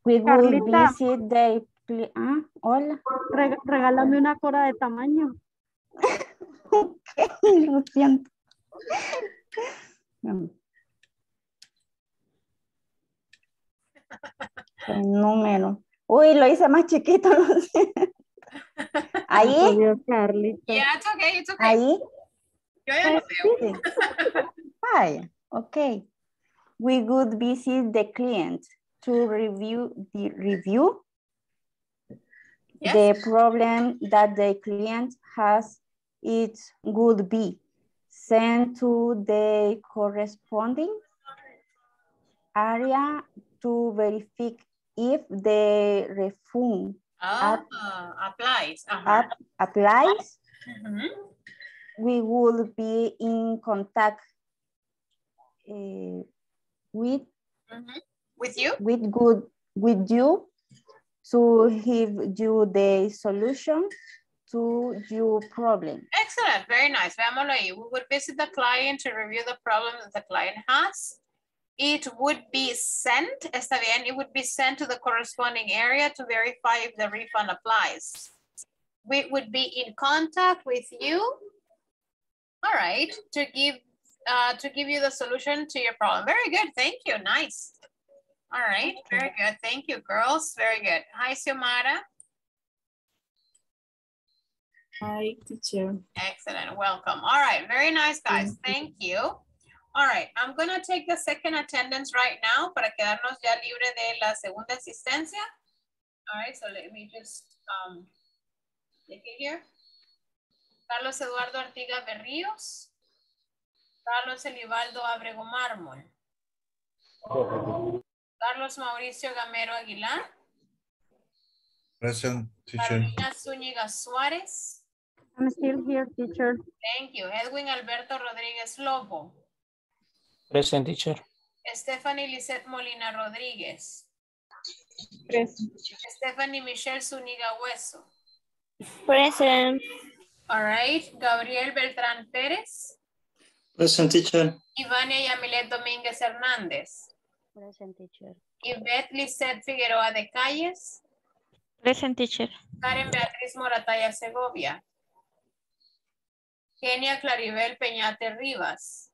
We will visit the... Ah, hola. Reg regálame una cora de tamaño. Okay, lo siento. El número. Uy, lo hice más chiquito. No sé. Ahí. Yeah, it's okay, it's okay. Ahí. Yo ya lo veo. Vaya, ok. We would visit the client to review the review. Yes. The problem that the client has, it would be sent to the corresponding area to verify if the refund ah, app, applies, uh-huh. app applies. Uh-huh. We will be in contact uh, with uh-huh. with you with good with you to give you the solution to your problem. Excellent, very nice. Veámoslo ahí. We would visit the client to review the problem that the client has. It would be sent, está bien, it would be sent to the corresponding area to verify if the refund applies. We would be in contact with you, all right, to give uh, to give you the solution to your problem. Very good, thank you, nice. All right, very good, thank you, girls, very good. Hi, Xiomara. Hi, teacher. Excellent, welcome. All right, very nice, guys, thank you. All right, I'm going to take the second attendance right now para quedarnos ya libre de la segunda asistencia. All right, so let me just um, take it here. Carlos Eduardo Artiga Berríos. Carlos Elivaldo Abrego Mármol. Oh. Carlos Mauricio Gamero Aguilar. Present, teacher. Carolina Zúñiga Suárez. I'm still here, teacher. Thank you. Edwin Alberto Rodríguez Lobo. Present, teacher. Estefany Lisette Molina Rodríguez. Present. Stephanie Michelle Zúñiga Hueso. Present. All right. Gabriel Beltrán Pérez. Present, teacher. Ivania Yamilet Domínguez Hernández. Present, teacher. Yvette Lisette Figueroa de Calles. Present, teacher. Karen Beatriz Morataya Segovia. Kenia Claribel Peñate Rivas.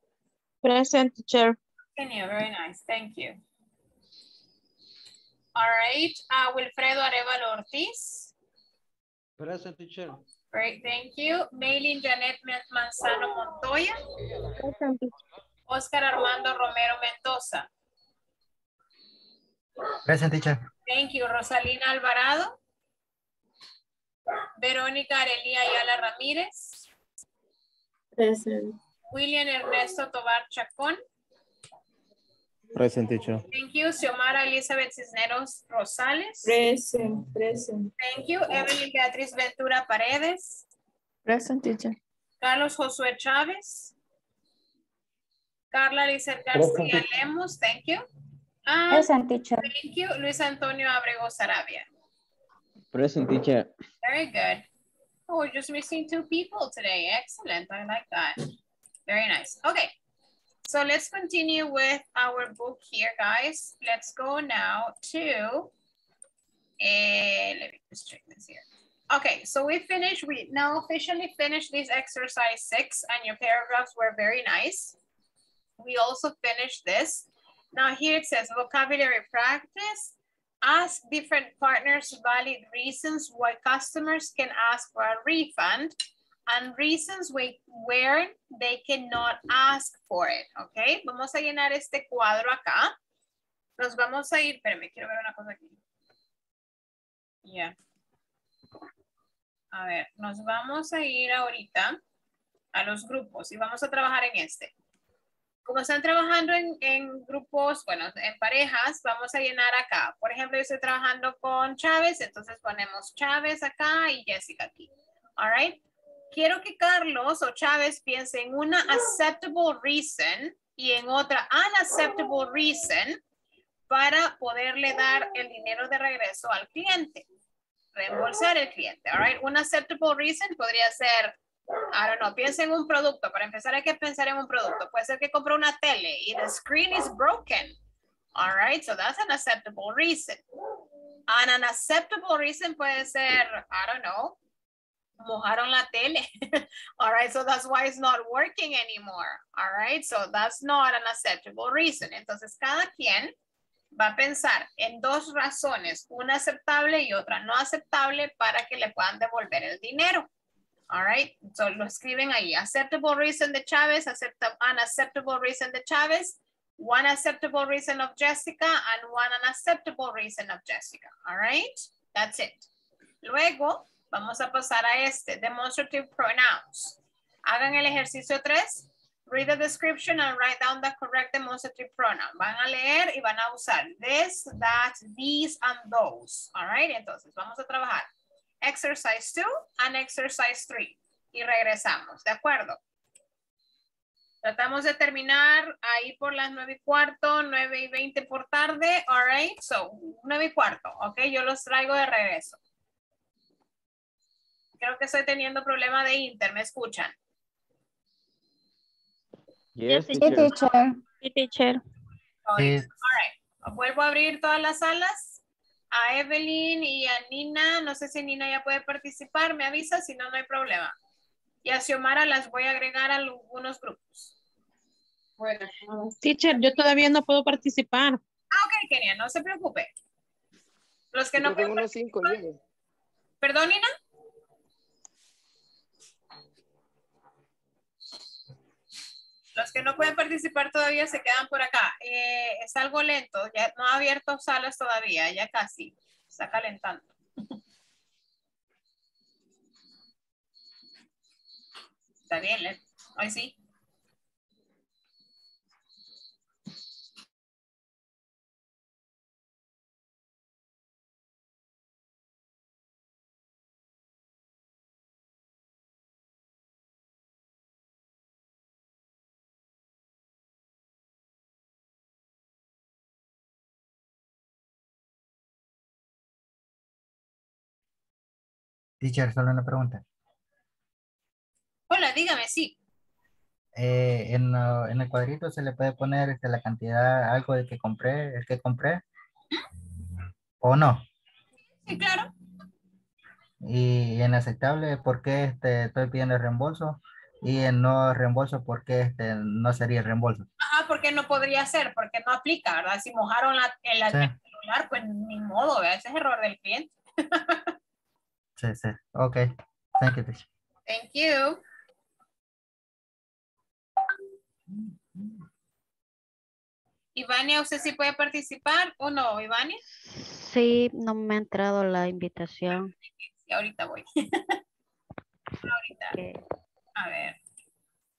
Present, teacher. Kenia, very nice. Thank you. All right. Uh, Wilfredo Arevalo Ortiz. Present, teacher. Great, thank you. Maylin Janet Manzano Montoya. Present. Oscar Armando Romero Mendoza. Present, teacher. Thank you. Rosalina Alvarado. Verónica Aurelia Ayala Ramírez. Present. William Ernesto Tobar Chacón. Present, teacher. Thank you. Xiomara Elizabeth Cisneros Rosales. Present, present. Thank you. Evelyn Beatriz Ventura Paredes. Present, teacher. Carlos Josué Chávez. Carla Lisset García Lemus. Thank you. And present, teacher. Thank you. Luis Antonio Abrego Saravia. Present, teacher. Very good. Oh, we're just missing two people today. Excellent. I like that. Very nice. Okay. So let's continue with our book here, guys. Let's go now to, uh, let me just check this here. Okay, so we finished, we now officially finished this exercise six, and your paragraphs were very nice. We also finished this. Now here it says vocabulary practice. Ask different partners valid reasons why customers can ask for a refund, and reasons we, where they cannot ask for it, ¿ok? Vamos a llenar este cuadro acá. Nos vamos a ir, espérame, quiero ver una cosa aquí. Ya. Yeah. A ver, nos vamos a ir ahorita a los grupos y vamos a trabajar en este. Como están trabajando en, en grupos, bueno, en parejas, vamos a llenar acá. Por ejemplo, yo estoy trabajando con Chávez, entonces ponemos Chávez acá y Jessica aquí. All right. Quiero que Carlos o Chávez piense en una acceptable reason y en otra unacceptable reason para poderle dar el dinero de regreso al cliente. Reembolsar al cliente, all right? Una acceptable reason podría ser, I don't know, piensa en un producto. Para empezar hay que pensar en un producto. Puede ser que compró una tele y the screen is broken. All right, so that's an acceptable reason. And an unacceptable reason puede ser, I don't know, mojaron la tele. All right, so that's why it's not working anymore. All right, so that's not an acceptable reason. Entonces, cada quien va a pensar en dos razones, una aceptable y otra no aceptable para que le puedan devolver el dinero. All right, so lo escriben ahí. Acceptable reason de Chávez, unacceptable reason de Chávez, one acceptable reason of Jessica, and one unacceptable reason of Jessica. All right, that's it. Luego, vamos a pasar a este, demonstrative pronouns. Hagan el ejercicio tres, read the description and write down the correct demonstrative pronoun. Van a leer y van a usar this, that, these, and those. All right, entonces vamos a trabajar. Exercise two and exercise three. Y regresamos, ¿de acuerdo? Tratamos de terminar ahí por las nueve y cuarto, nueve y veinte por tarde. All right, so nueve y cuarto, ok, yo los traigo de regreso. Creo que estoy teniendo problema de inter, ¿me escuchan? Yes, teacher. Yes, teacher. Oh, yes. All right. Vuelvo a abrir todas las salas. A Evelyn y a Nina, no sé si Nina ya puede participar, me avisa, si no, no hay problema. Y a Xiomara las voy a agregar a algunos grupos. Bueno, teacher, yo todavía no puedo participar. Ah, ok, Kenia, no se preocupe. Los que yo no pueden participar. Cinco, ¿perdón, Nina? Los que no pueden participar todavía se quedan por acá. Eh, es algo lento, ya no ha abierto salas todavía, ya casi. Está calentando. Está bien, ¿eh? Hoy sí. Teacher, solo una pregunta. Hola, dígame, sí. Eh, en, en el cuadrito se le puede poner este, la cantidad, algo de que compré, el que compré. ¿Mm? ¿O no? Sí, claro. Y en aceptable, ¿por qué este, estoy pidiendo el reembolso? Y en no reembolso, ¿por qué este, no sería el reembolso? Ajá, porque no podría ser, porque no aplica, ¿verdad? Si mojaron la, el, sí. el celular, pues ni modo, ¿verdad? Ese es error del cliente. Sí, sí. Ok. Thank you. Thank you. Ivania, ¿usted sí puede participar o no, Ivania? Sí, no me ha entrado la invitación. Sí, ahorita voy. Ahorita. Okay. A ver.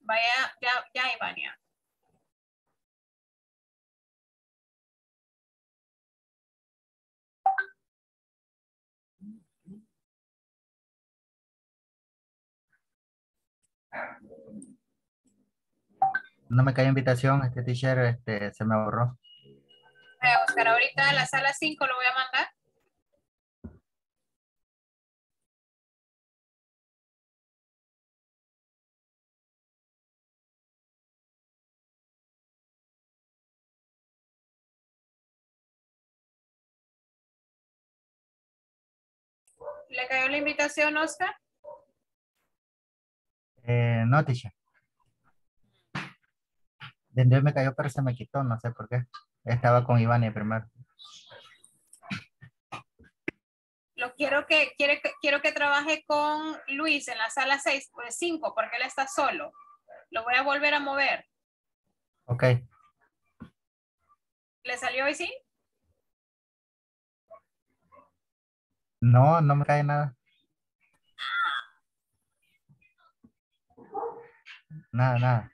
Vaya, ya, ya, Ivania. No me cayó invitación, este teacher este, se me borró. Voy a buscar ahorita a la sala cinco, lo voy a mandar. ¿Le cayó la invitación, Oscar? Eh, no, teacher. Desde hoy me cayó, pero se me quitó, no sé por qué. Estaba con Ivania primero. Lo quiero que, quiere, quiero que trabaje con Luis en la sala seis, pues cinco, porque él está solo. Lo voy a volver a mover. Ok. ¿Le salió hoy sí? No, no me cae nada. Nada, nada.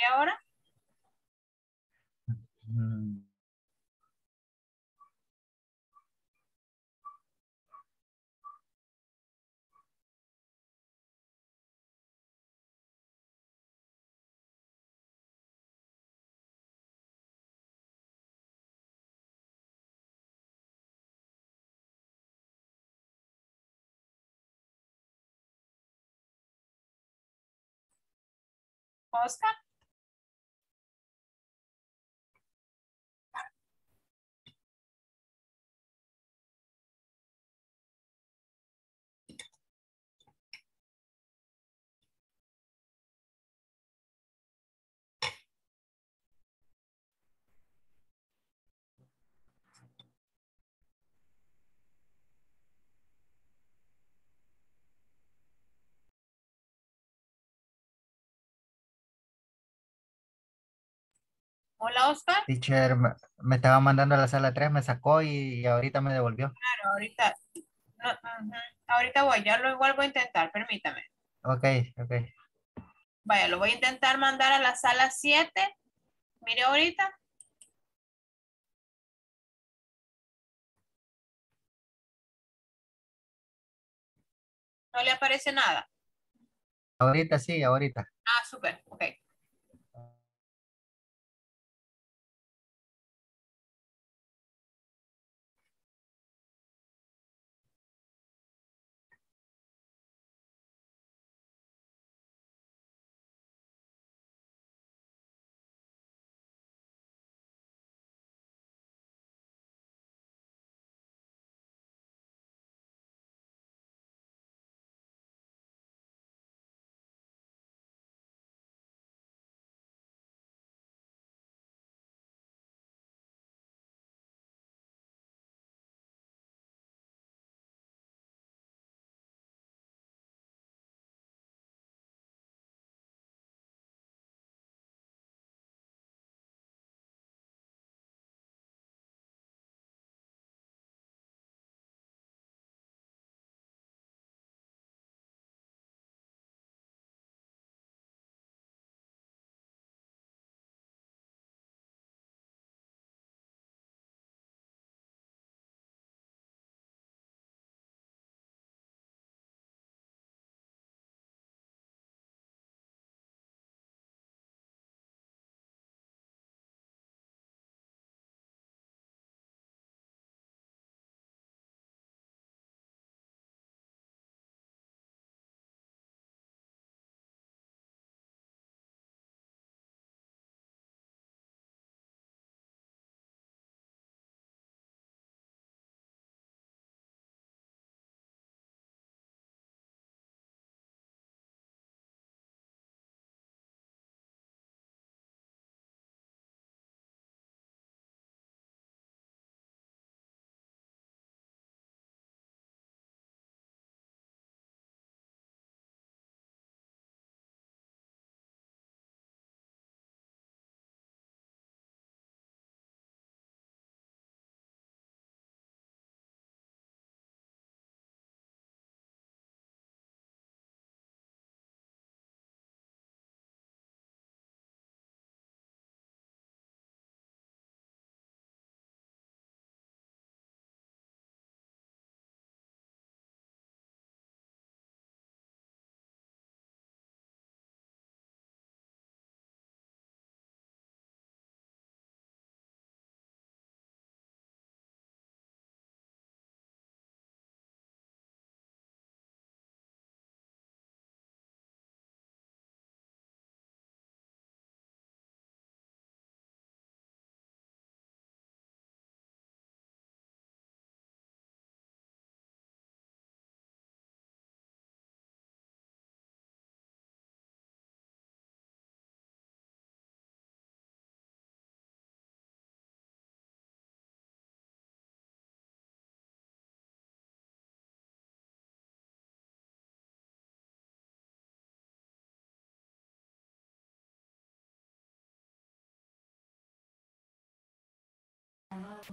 ¿Y ahora? Oscar. Hola, Oscar. Teacher, me, me estaba mandando a la sala tres, me sacó y, y ahorita me devolvió. Claro, ahorita. No, uh-huh. Ahorita voy, ya lo vuelvo a intentar, permítame. Ok, ok. Vaya, lo voy a intentar mandar a la sala siete. Mire ahorita. ¿No le aparece nada? Ahorita sí, ahorita. Ah, súper, ok.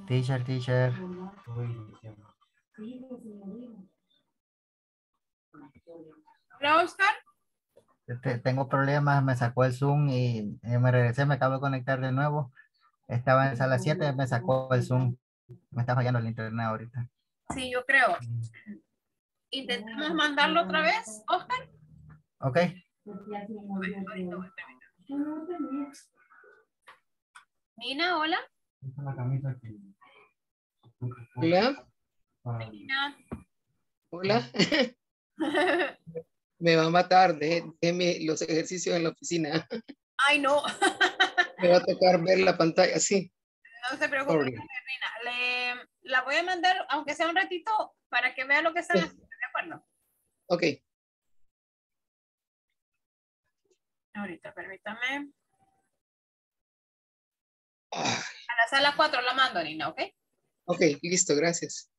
Teacher, teacher. Hola, Oscar. Este, tengo problemas, me sacó el Zoom y, y me regresé, me acabo de conectar de nuevo. Estaba en sala siete, me sacó el Zoom. Me está fallando el internet ahorita. Sí, yo creo. ¿Intentamos mandarlo otra vez, Oscar? Ok. Nina, hola. Hola. Nina. Hola. Me va a matar, déjeme los ejercicios en la oficina. Ay, no. Me va a tocar ver la pantalla, sí. No se preocupe, Nina. Le, la voy a mandar, aunque sea un ratito, para que vea lo que están haciendo, ¿de acuerdo? Ok. Ahorita, permítame. Ay. A la sala cuatro la mando, Nina, ¿ok? Ok, listo, gracias.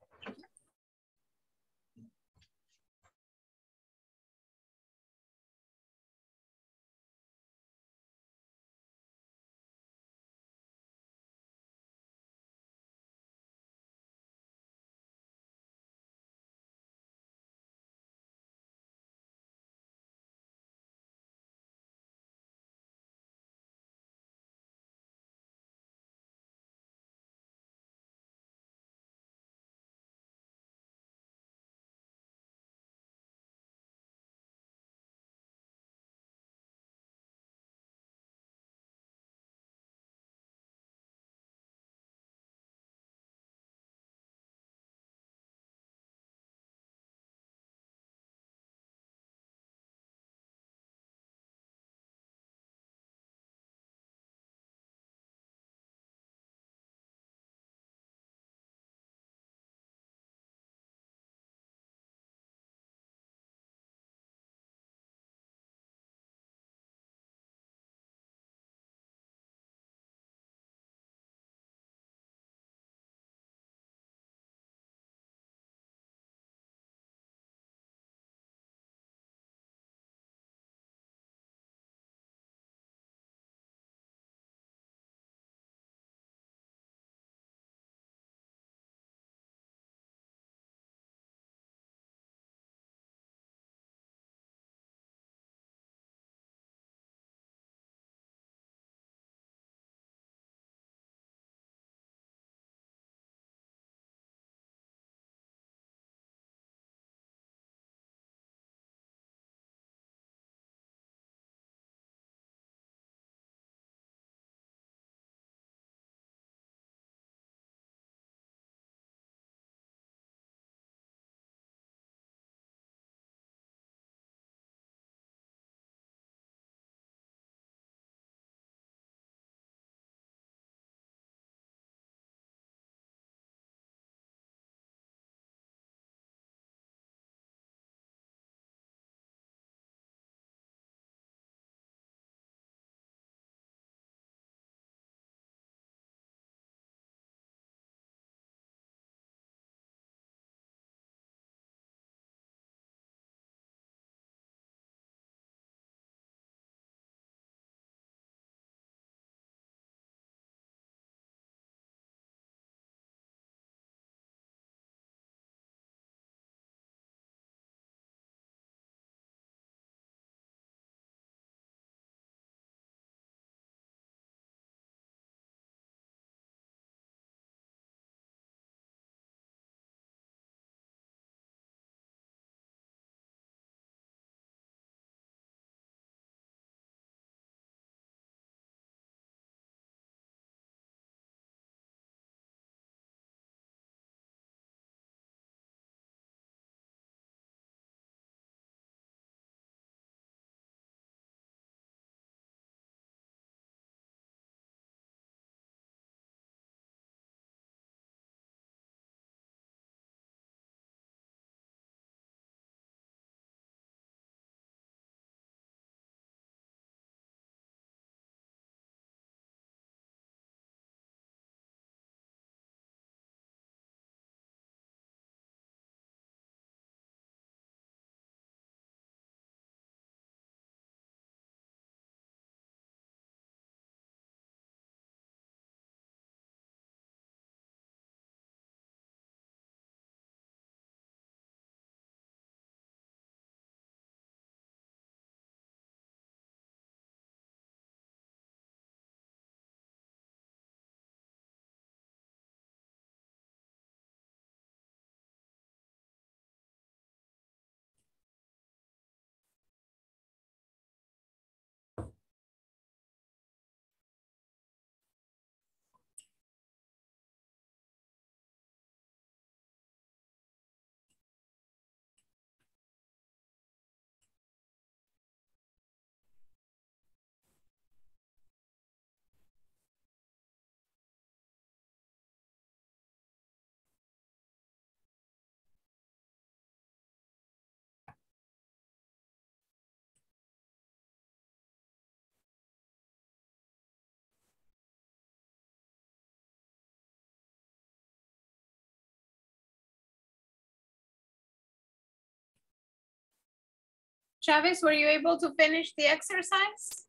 Chávez, were you able to finish the exercise?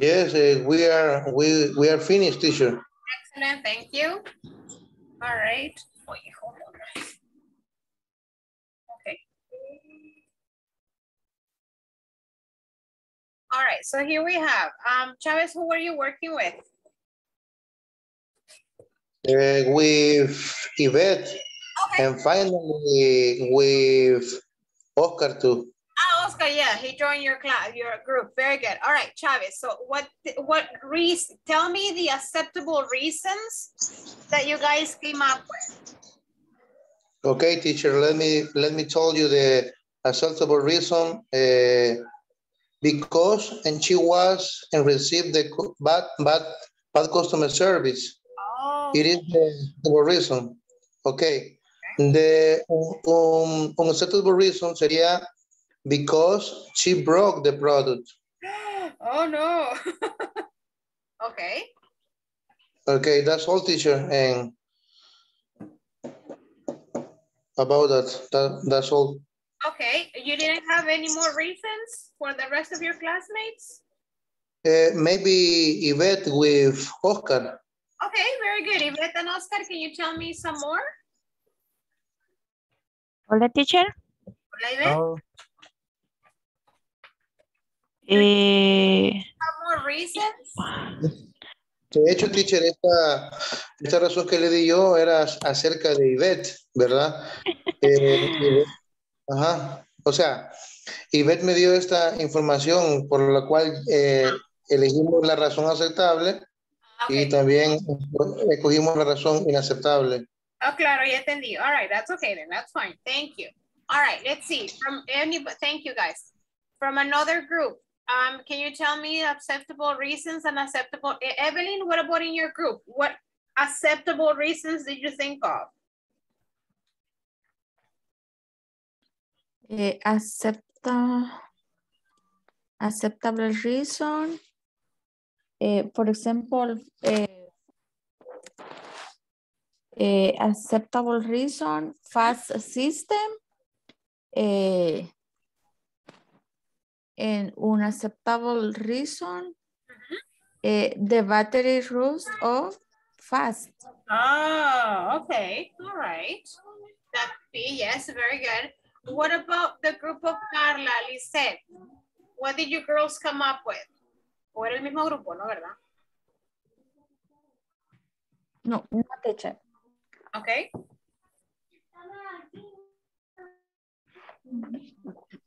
Yes, uh, we are we we are finished, teacher. Excellent, thank you. All right. Wait, hold on. Okay. All right. So here we have um, Chávez. Who were you working with? Uh, with Yvette, okay. And finally with Oscar too. Ah, Oscar, yeah, he joined your class, your group. Very good. All right, Chávez. So, what, what reason? Tell me the acceptable reasons that you guys came up with. Okay, teacher. Let me let me tell you the acceptable reason. Uh, because and she was and received the bad bad bad customer service. Oh. It is the reason. Okay. Okay. The um, unacceptable reason sería. Because she broke the product. Oh no. Okay. Okay, that's all, teacher. And about that, that, that's all. Okay, you didn't have any more reasons for the rest of your classmates? Uh, maybe Yvette with Oscar. Okay, very good. Yvette and Oscar, can you tell me some more? Hola, teacher. Hola, Yvette. Oh. Eh, de hecho, teacher, esta, esta razón que le di yo era acerca de Yvette, ¿verdad? Eh, Yvette, ajá. O sea, Yvette me dio esta información por la cual eh, elegimos la razón aceptable, okay. Y también escogimos la razón inaceptable. Oh, claro, ya entendí. All right, that's okay then. That's fine. Thank you. All right, let's see. From anybody, thank you guys. From another group. Um, can you tell me acceptable reasons and acceptable, Evelyn, what about in your group? What acceptable reasons did you think of? Uh, accept, uh, acceptable reason, uh, for example, uh, uh, acceptable reason, fast system, uh, and unacceptable reason, uh-huh. eh, the battery runs off fast. Oh, okay. All right. That be, yes, very good. What about the group of Carla, Lisette? What did you girls come up with? O era el mismo grupo, ¿no, verdad? No, no, teacher. Okay.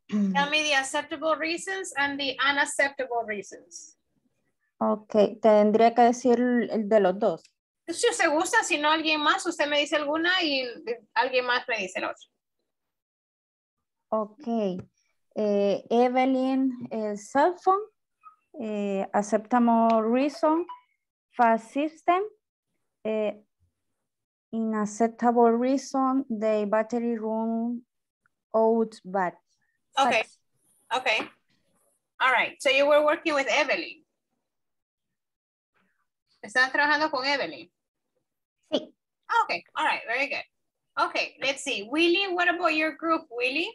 Tell me the acceptable reasons and the unacceptable reasons. Okay, tendría que decir el de los dos. Si usted gusta, si no alguien más, usted me dice alguna y alguien más me dice el otro. Okay, eh, Evelyn, el cell phone, eh, acceptable reason, fast system, eh, unacceptable reason, the battery run out bad. Okay, okay. All right, so you were working with Evelyn. ¿Estás trabajando con Evelyn? Sí. Okay, all right, very good. Okay, let's see. Willie, what about your group, Willie?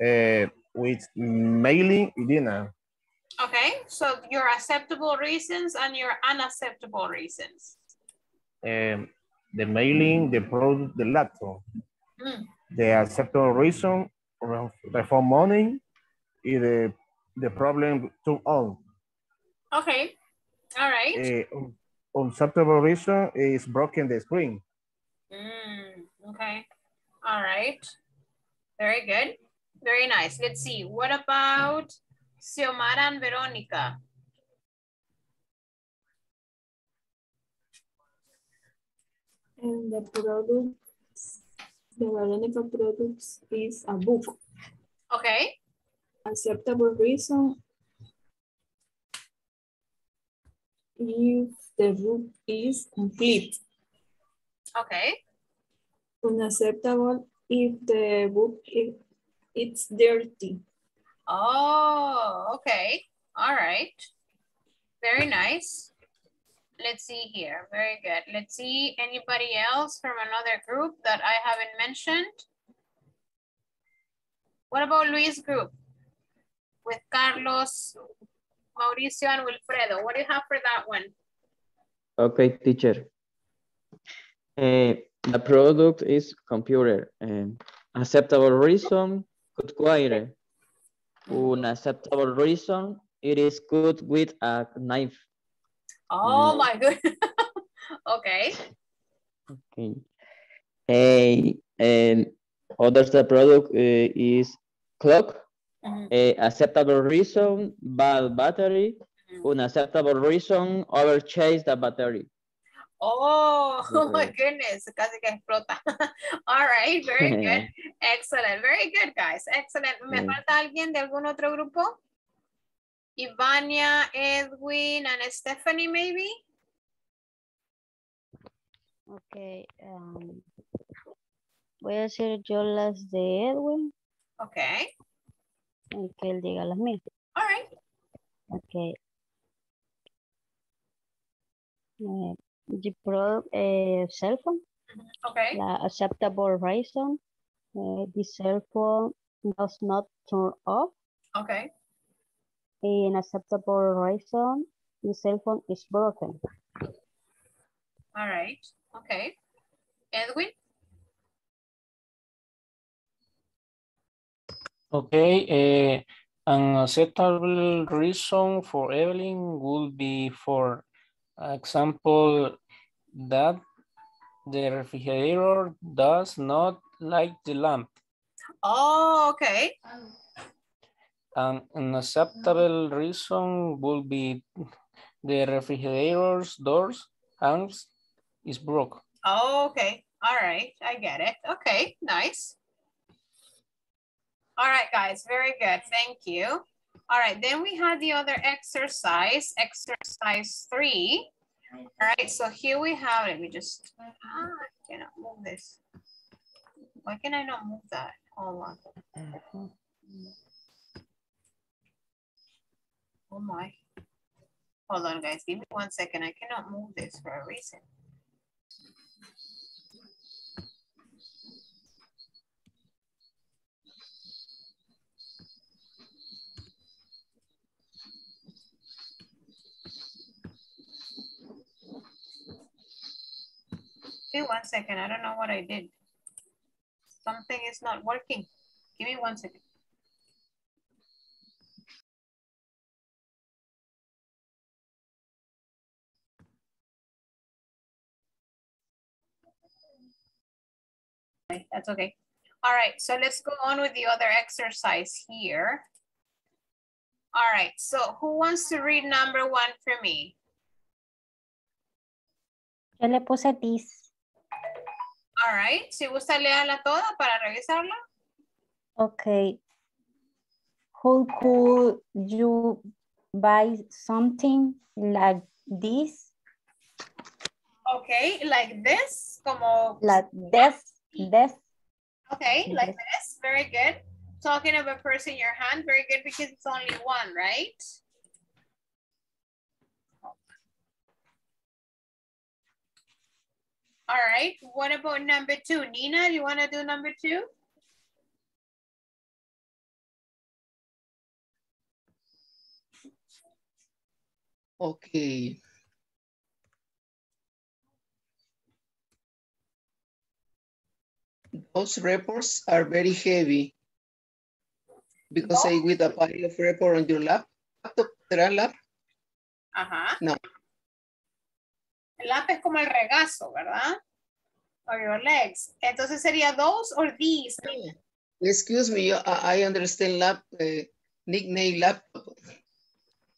Uh, with Maylin and Dina. Okay, so your acceptable reasons and your unacceptable reasons. Um, the Maylin, the product, the laptop. Mm. The acceptable reason, reform money, y the, the problem to all. Okay, all right. Uh, unacceptable reason is broken the screen. Mm, okay, all right. Very good, very nice. Let's see, what about Xiomara and Verónica? And the problem, the Veronica products is a book. Okay. Acceptable reason. If the book is complete. Okay. Unacceptable if the book is it's dirty. Oh, okay. All right. Very nice. Let's see here. Very good. Let's see anybody else from another group that I haven't mentioned. What about Luis group with Carlos, Mauricio, and Wilfredo? What do you have for that one? Okay, teacher. Uh, the product is computer. Um, acceptable reason, could quire. An acceptable reason, it is good with a knife. Oh, mm. my goodness. Okay. Okay. Uh, and others, the product uh, is clock. Mm-hmm. Uh, acceptable reason, bad battery. Mm-hmm. Unacceptable reason, overcharge the battery. Oh, oh my goodness. Casi que explota. All right, very good. Excellent. Very good, guys. Excellent. ¿Me yeah. falta alguien de algún otro grupo? Ivania, Edwin, and Stephanie, maybe? Okay. Um, voy a hacer yo las de Edwin. Okay. Y que él diga las mías. All right. Okay. Uh, the product uh, cell phone. Okay. The acceptable reason. Uh, the cell phone does not turn off. Okay. An acceptable reason. The cell phone is broken. All right. Okay. Edwin? Okay. Uh, an acceptable reason for Evelyn would be, for example, that the refrigerator does not light the lamp. Oh, okay. An unacceptable reason would be the refrigerator's doors hangs is broke. Oh, okay. All right. I get it. Okay. Nice. All right, guys. Very good. Thank you. All right, then we had the other exercise, exercise three. All right, so here we have, let me just, ah, I cannot move this. Why can I not move that? Hold on. Oh my. Hold on, guys, give me one second. I cannot move this for a reason. Give me one second. I don't know what I did. Something is not working. Give me one second. Okay, that's okay. All right, so let's go on with the other exercise here. All right, so who wants to read number one for me? Yo le puse this. All right. Si gusta, léala toda para revisarla. Okay. How could you buy something like this? Okay, like this? Como... Like this, this. Okay, this. Like this. Very good. Talking of a purse in your hand. Very good, because it's only one, right? All right, what about number two? Nina, you want to do number two? Okay. Those reports are very heavy because no. I with a pile of reports on your lap, laptop, lap. Uh-huh. No. El lápiz como el regazo, ¿verdad? Or your legs. Entonces sería those or these. Excuse me, I understand lap, uh, nickname laptop.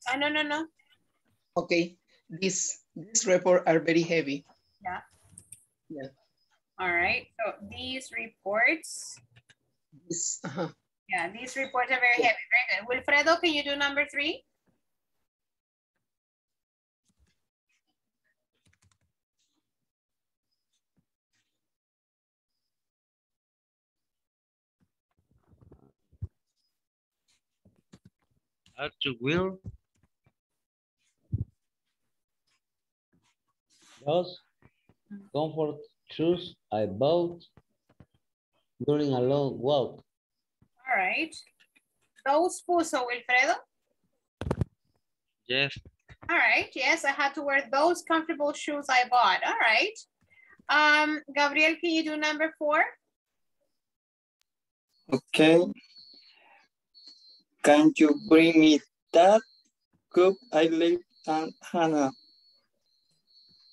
Ah, no, no, no. Okay, these these reports are very heavy. Yeah. Yeah. All right, so these reports. This, uh-huh. Yeah, these reports are very heavy. Very good. Wilfredo, can you do number three? Arthur will those comfort shoes I bought during a long walk. All right. Those puso Wilfredo? Yes. All right. Yes, I had to wear those comfortable shoes I bought. All right. Um, Gabriel, can you do number four? Okay. Can you bring me that cup I left and Hannah?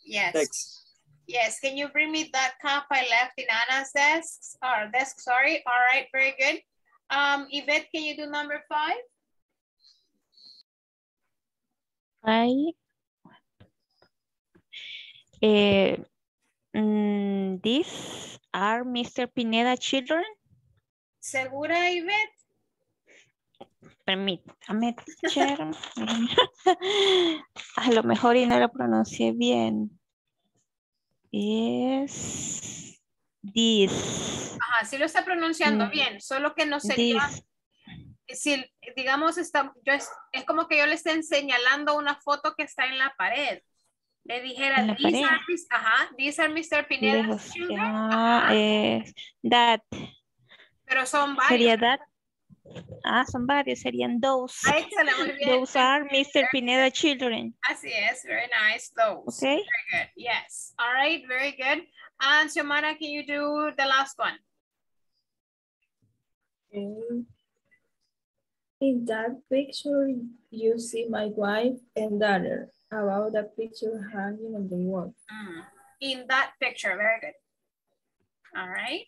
Yes. Thanks. Yes, can you bring me that cup I left in Anna's desk? Or desk, sorry. All right, very good. Um, Yvette, can you do number five? I, uh, mm, these are Mister Pineda children? Segura, Yvette? Permítame, teacher. A lo mejor y no lo pronuncié bien. Es this. Ajá, sí lo está pronunciando mm. bien, solo que no sería. Si, digamos, está, yo es, es como que yo le esté señalando una foto que está en la pared. Le dijera, these are, ajá, these are Mister Pineda's children. Ah, es that. Pero son varios. Sería that. Ah, son varios, serían those. Ah, excelente, muy bien. Those are Mister Pineda children. Así es, very nice, those. Okay. Very good, yes. All right, very good. And Xiomara, can you do the last one? Okay. In that picture, you see my wife and daughter. About the picture hanging on the wall. Mm. In that picture, very good. All right.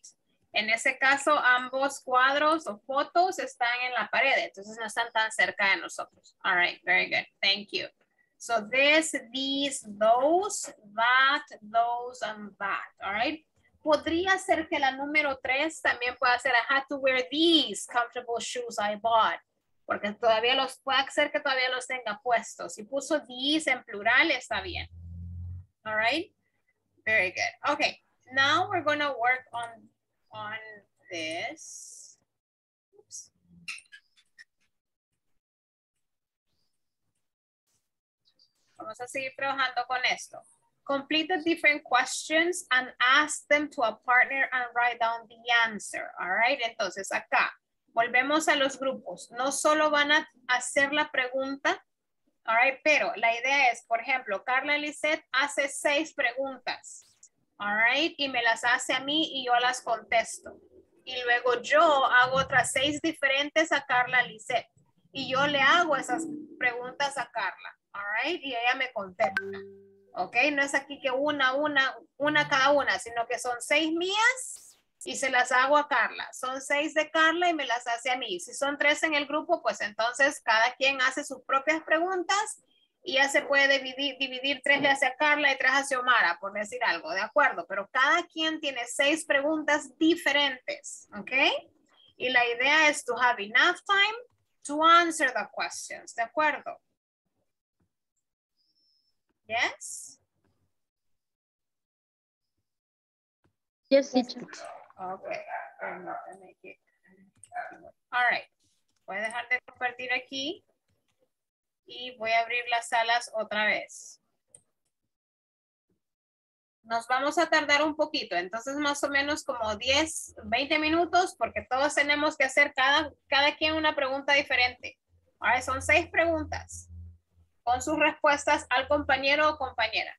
En ese caso, ambos cuadros o fotos están en la pared, entonces no están tan cerca de nosotros. All right, very good. Thank you. So this, these, those, that, those, and that. All right. Podría ser que la número tres también pueda ser, I had to wear these comfortable shoes I bought. Porque todavía los, puede ser que todavía los tenga puestos. Si puso these en plural, está bien. All right. Very good. Okay. Now we're going to work on on this, oops. Vamos a seguir trabajando con esto. Complete the different questions and ask them to a partner and write down the answer, all right? Entonces acá, volvemos a los grupos. No solo van a hacer la pregunta, all right, pero la idea es, por ejemplo, Carla Lisset hace seis preguntas. All right, y me las hace a mí y yo las contesto. Y luego yo hago otras seis diferentes a Carla Lisset. Y yo le hago esas preguntas a Carla. All right, y ella me contesta. Ok, no es aquí que una, una, una cada una, sino que son seis mías y se las hago a Carla. Son seis de Carla y me las hace a mí. Si son tres en el grupo, pues entonces cada quien hace sus propias preguntas. Y ya se puede dividir, dividir tres le hace a Carla y tres a Xiomara, por decir algo, ¿de acuerdo? Pero cada quien tiene seis preguntas diferentes, ¿ok? Y la idea es to have enough time to answer the questions, ¿de acuerdo? Yes? Yes, teacher. Ok. All right. Voy a dejar de compartir aquí. Y voy a abrir las salas otra vez. Nos vamos a tardar un poquito, entonces más o menos como diez, veinte minutos, porque todos tenemos que hacer cada, cada quien una pregunta diferente. Ahora son seis preguntas con sus respuestas al compañero o compañera.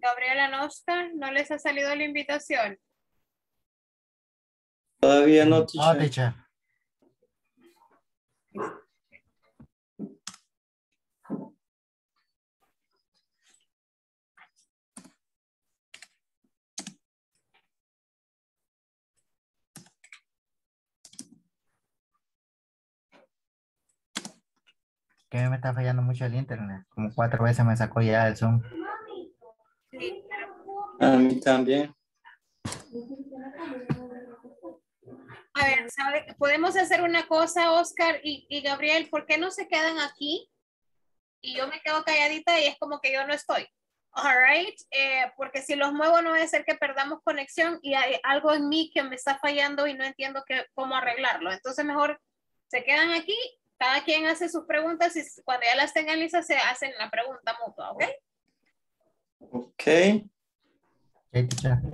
Gabriela Nostra, ¿no les ha salido la invitación? Todavía no, teacher. No, teacher. Que me está fallando mucho el internet. Como cuatro veces me sacó ya el Zoom. Sí. A mí también. A ver, ¿sabe? Podemos hacer una cosa, Oscar y, y Gabriel, ¿por qué no se quedan aquí? Y yo me quedo calladita y es como que yo no estoy. All right, eh, porque si los muevo no va a ser que perdamos conexión y hay algo en mí que me está fallando y no entiendo que, cómo arreglarlo. Entonces mejor se quedan aquí, cada quien hace sus preguntas y cuando ya las tengan listas se hacen la pregunta mutua, ¿ok? Ok. Ok.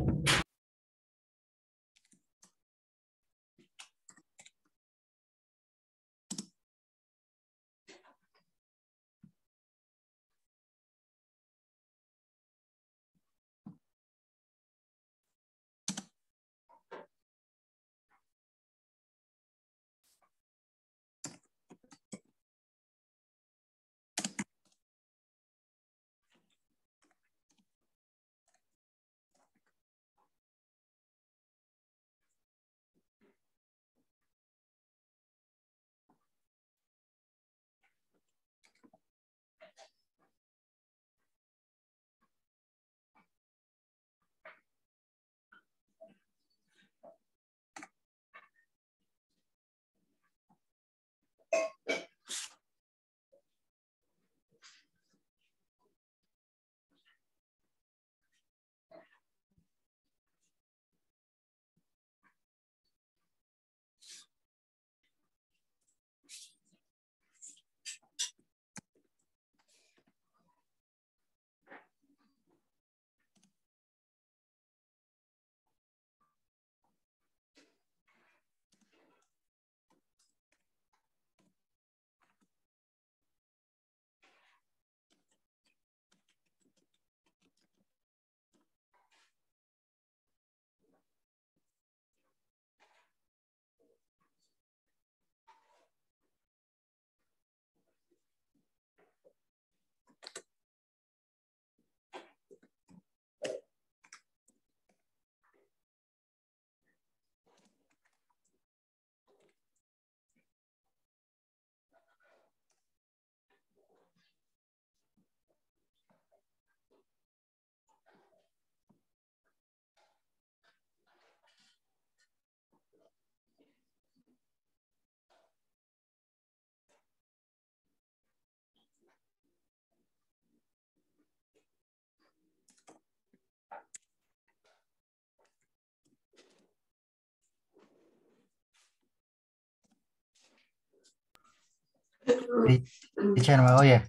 Teacher, ¿me oye?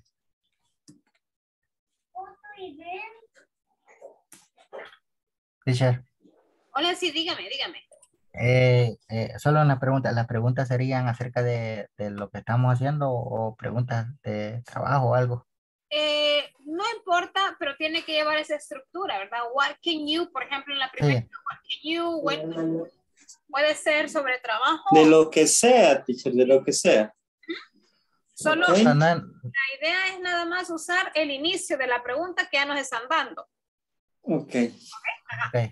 Teacher. Hola, sí, dígame, dígame. Eh, eh, solo una pregunta. ¿Las preguntas serían acerca de, de lo que estamos haciendo o preguntas de trabajo o algo? Eh, no importa, pero tiene que llevar esa estructura, ¿verdad? What can you, por ejemplo, en la primera, sí. What can you, what can you, puede ser sobre trabajo. De lo que sea, teacher, de lo que sea. Solo okay. La idea es nada más usar el inicio de la pregunta que ya nos están dando. Ok. Okay. Okay.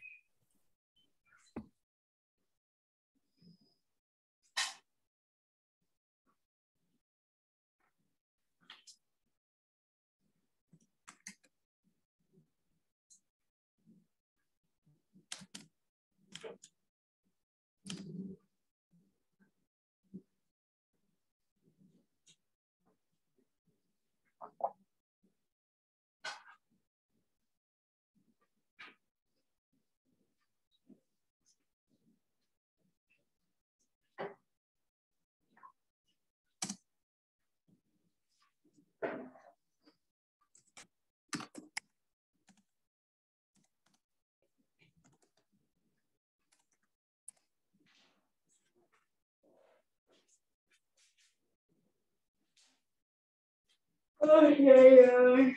Ay, ay, ay.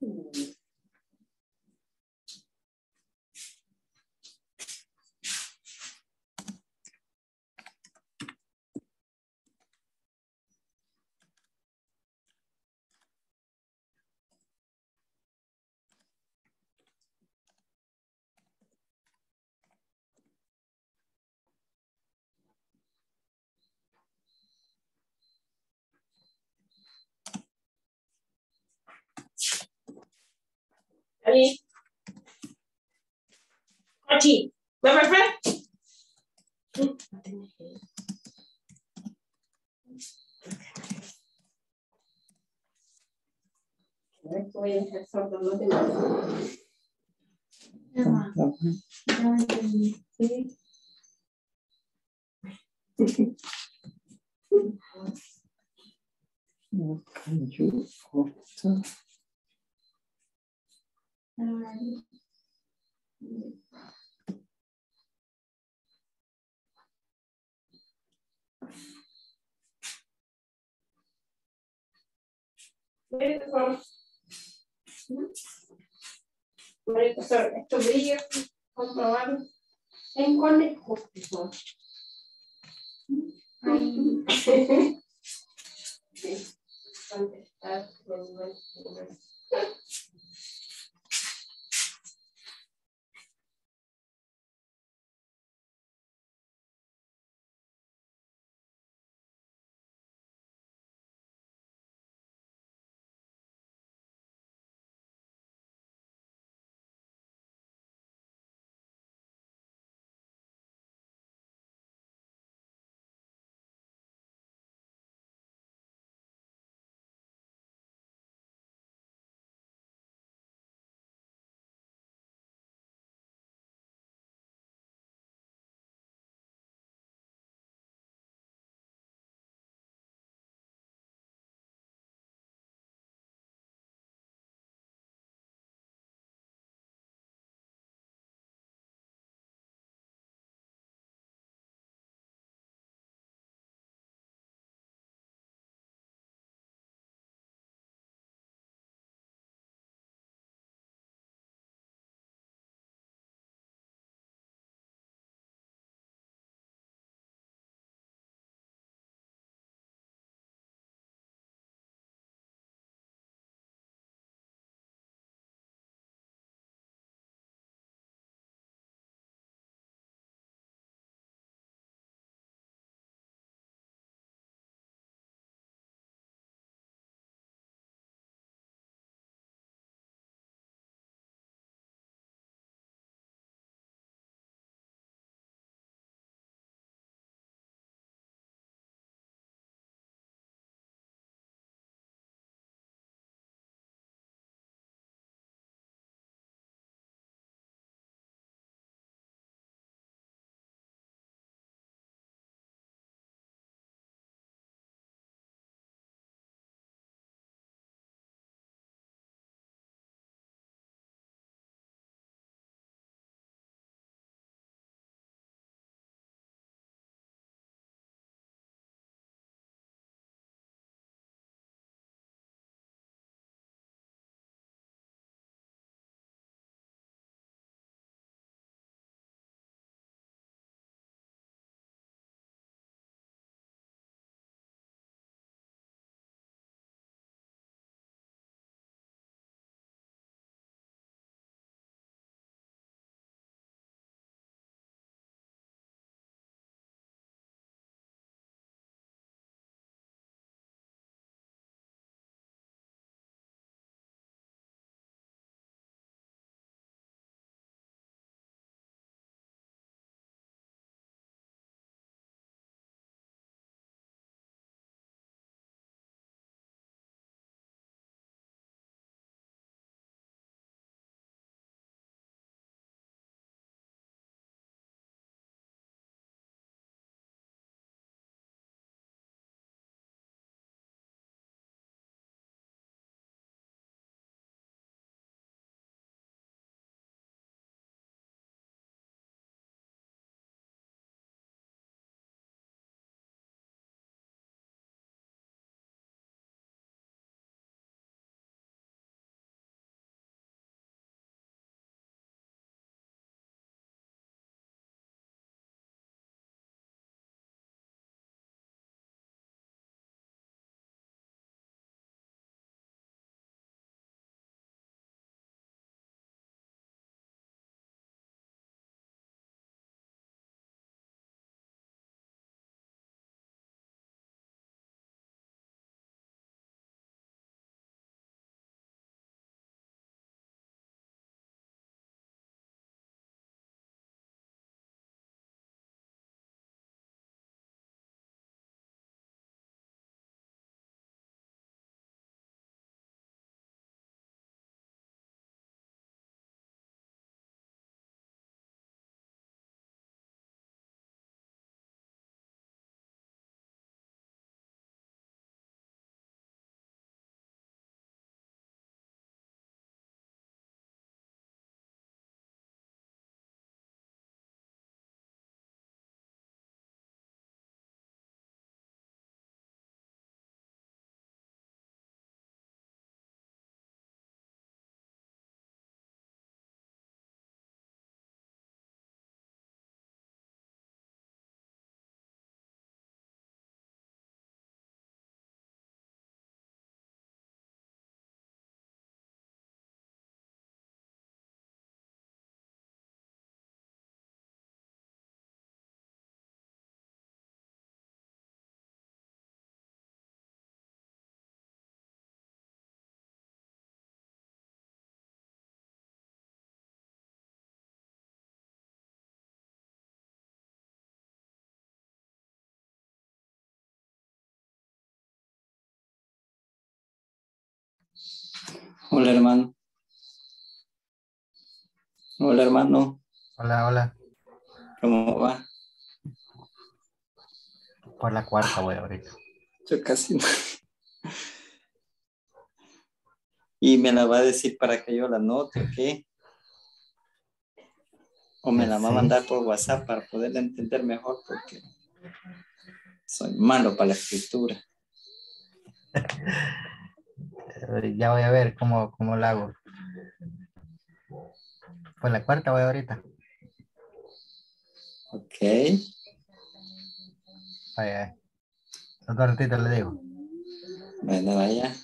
Mm. Ali. Cochi. ¿Va, my friend? Voy a hacer salto, no tengo nada. No can you after? Beautiful. Estos brillos comprobados en conejo. Ahí. Contestar. Hola, hermano. Hola, hermano. Hola, hola. ¿Cómo va? Por la cuarta voy ahorita. Yo casi no. ¿Y me la va a decir para que yo la note o qué? ¿O me la va a mandar por WhatsApp para poderla entender mejor? Porque soy malo para la escritura. Ya voy a ver cómo, cómo la hago. Por la cuarta voy ahorita. Ok. Vaya. Otro ratito le digo. Bueno, vaya.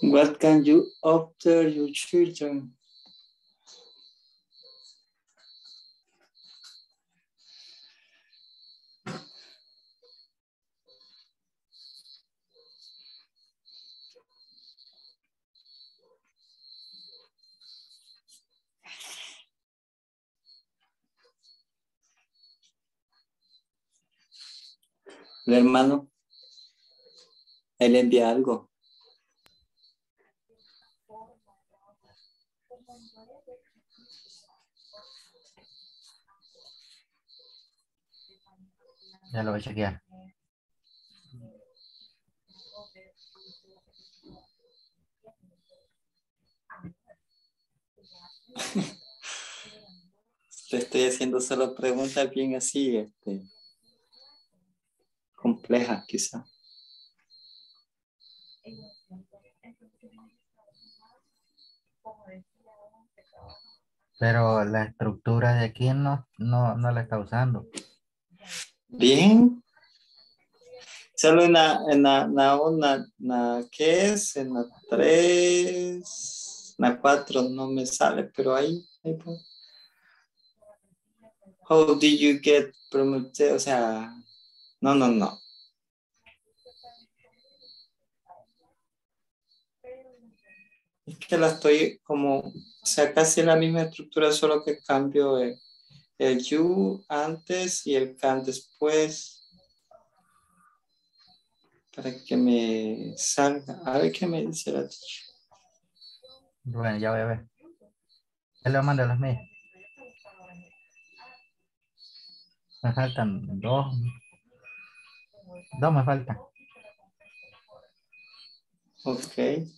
What can you offer your children? El hermano, él envía algo. Ya lo voy a chequear. Le estoy haciendo solo preguntas bien así, este, complejas quizá. Pero la estructura de aquí no, no, no la está usando. Bien. Solo en la, en la, en la, una, na, ¿qué es? En la tres, en la cuatro no me sale, pero ahí, ahí puedo. How did you get promoted? O sea, no, no, no. Es que la estoy como, o sea, casi la misma estructura, solo que cambio el, el you antes y el can después. Para que me salga. A ver qué me dice la teacher. Bueno, ya voy a ver. Él lo manda a las mías. Me faltan dos. Dos me faltan. Ok.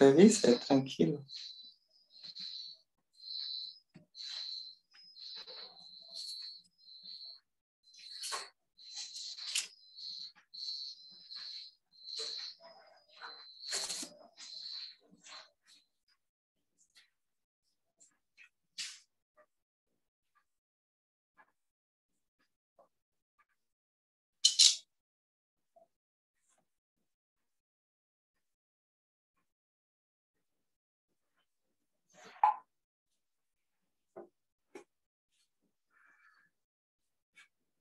Revise, tranquilo.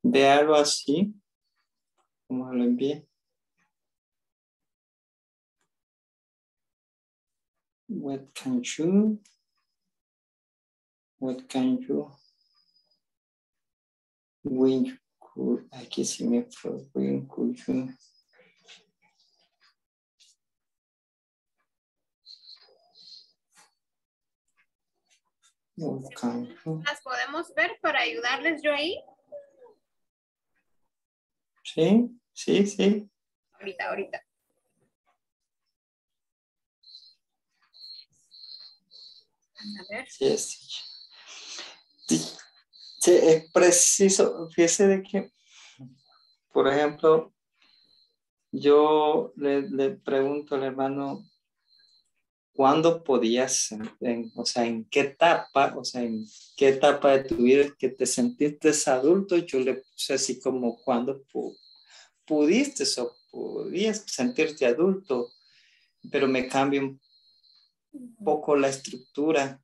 Véalo así, como lo envié. What can you? What can you? When you could, aquí se me fue, when could you? What can you? ¿Las podemos ver para ayudarles yo ahí? Sí, sí, sí. Ahorita, ahorita. A ver. Yes. Sí, es preciso, fíjese de que, por ejemplo, yo le, le pregunto al hermano, ¿cuándo podías, en, o sea, en qué etapa, o sea, en qué etapa de tu vida que te sentiste adulto? Yo le puse así como, ¿cuándo pudiste o podías sentirte adulto? Pero me cambio un poco la estructura.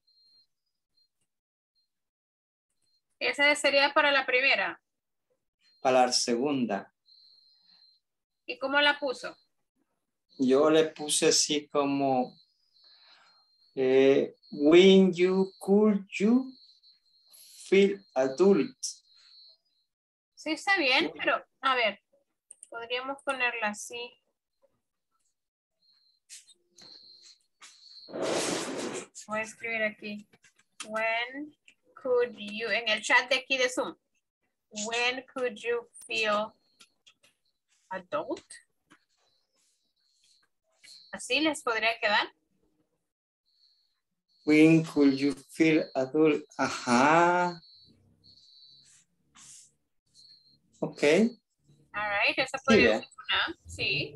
Esa sería para la primera. Para la segunda. ¿Y cómo la puso? Yo le puse así como eh, when you could you feel adult. Sí, está bien, pero a ver, podríamos ponerla así. Voy a escribir aquí. When could you, en el chat de aquí de Zoom, when could you feel adult? ¿Así les podría quedar? When could you feel adult? Ajá. Ok. All right, esa podría ser una, sí.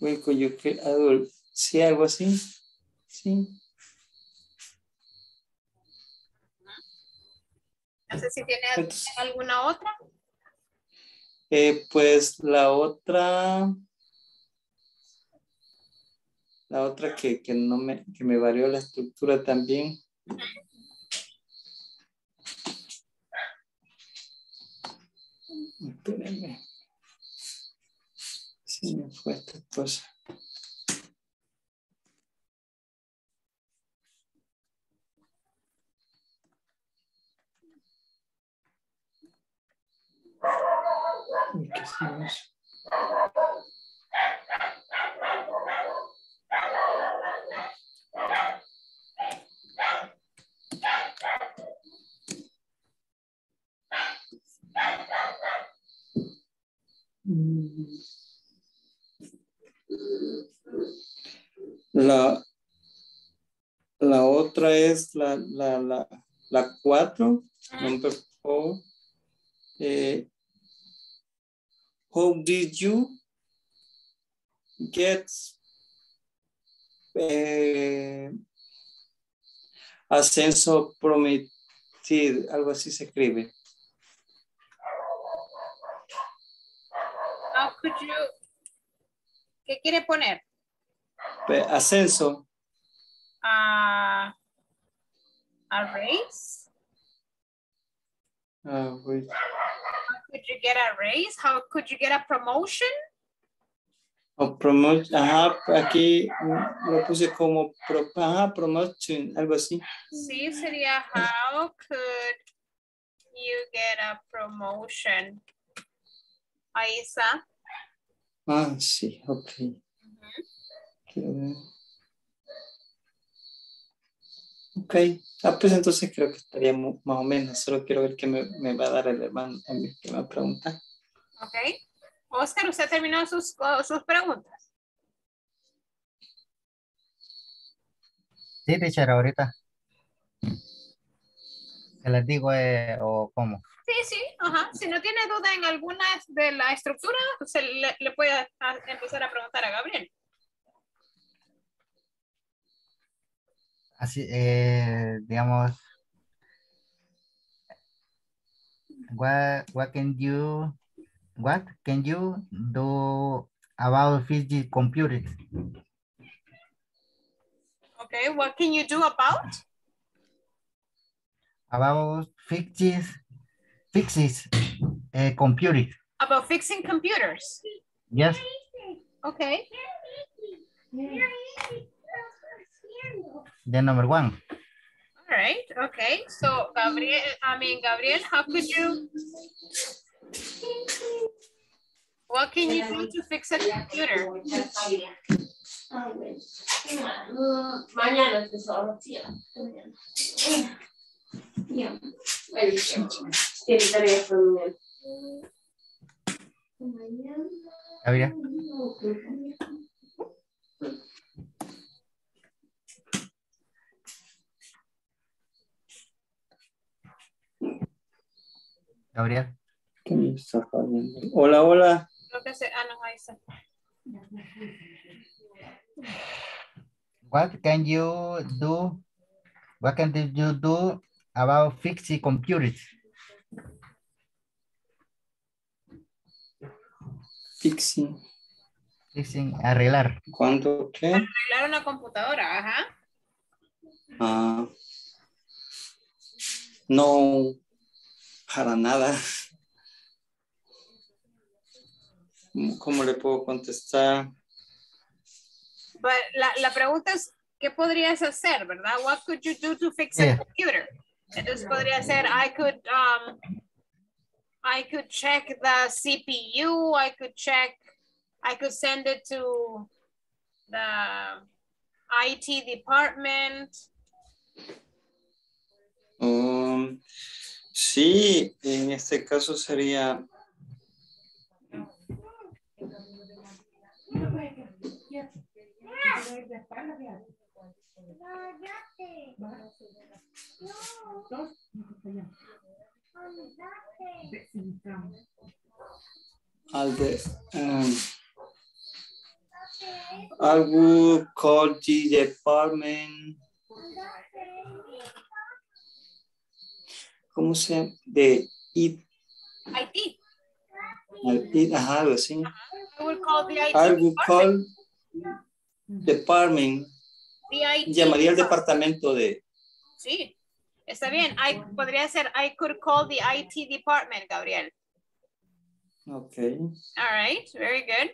When could you feel adult? Sí, algo así. Sí. No sé si tiene entonces, alguna otra. Eh, pues la otra. La otra que, que no me, que me varió la estructura también. Uh-huh. Espérenme. Sí, me fue esta cosa. ¿Qué hacemos? La, la otra es la, la, la, la cuatro, number four. Eh, How did you get eh, a sense of prometido? Algo así se escribe. How could you? ¿Qué quiere poner? Ascenso. Uh, a raise. Uh, wait. Could you get a raise? How could you get a promotion? Oh, promotion. Ajá, aquí lo puse como pro, ajá, promotion, algo así. Sí, sería how could you get a promotion? Ahí está. Ah, sí, ok. Uh-huh. Ok, ah, pues entonces creo que estaría más o menos, solo quiero ver qué me, me va a dar el hermano a mí, que me va a preguntar. Ok. Oscar, ¿usted terminó sus, sus preguntas? Sí, teacher, ahorita. ¿Se las digo eh, o cómo? Sí, sí, ajá. Si no tiene duda en alguna de la estructura, se le, le puede a, a empezar a preguntar a Gabriel. Así, eh, digamos, what, what can you, what can you do about fidget computers? Okay, what can you do about? About fidget fixes uh, computing. About fixing computers? Yes. Okay. Then number one. All right, okay. So, Gabriel, I mean, Gabriel, how could you... What can you do to fix a computer? Gabriel. Gabriel. Hola, hola. What can you do? What can you do about fixing computers? Fixing. Fixing, arreglar. ¿Cuándo qué? Arreglar una computadora, ajá. Ah. Uh, no, para nada. ¿Cómo le puedo contestar? But la, la pregunta es, ¿qué podrías hacer, verdad? What could you do to fix yeah. a computer? Entonces podría ser, I could, um, I could check the C P U, I could check, I could send it to the I T department. Um, sí, en este caso sería... Albert, um, I will call the department. ¿Cómo se de it? I T. I T, ajá, algo así. I will call the I T. I will call department. Llamaría al departamento de... Sí, está bien. I, podría ser, I could call the I T department, Gabriel. Ok. All right, very good.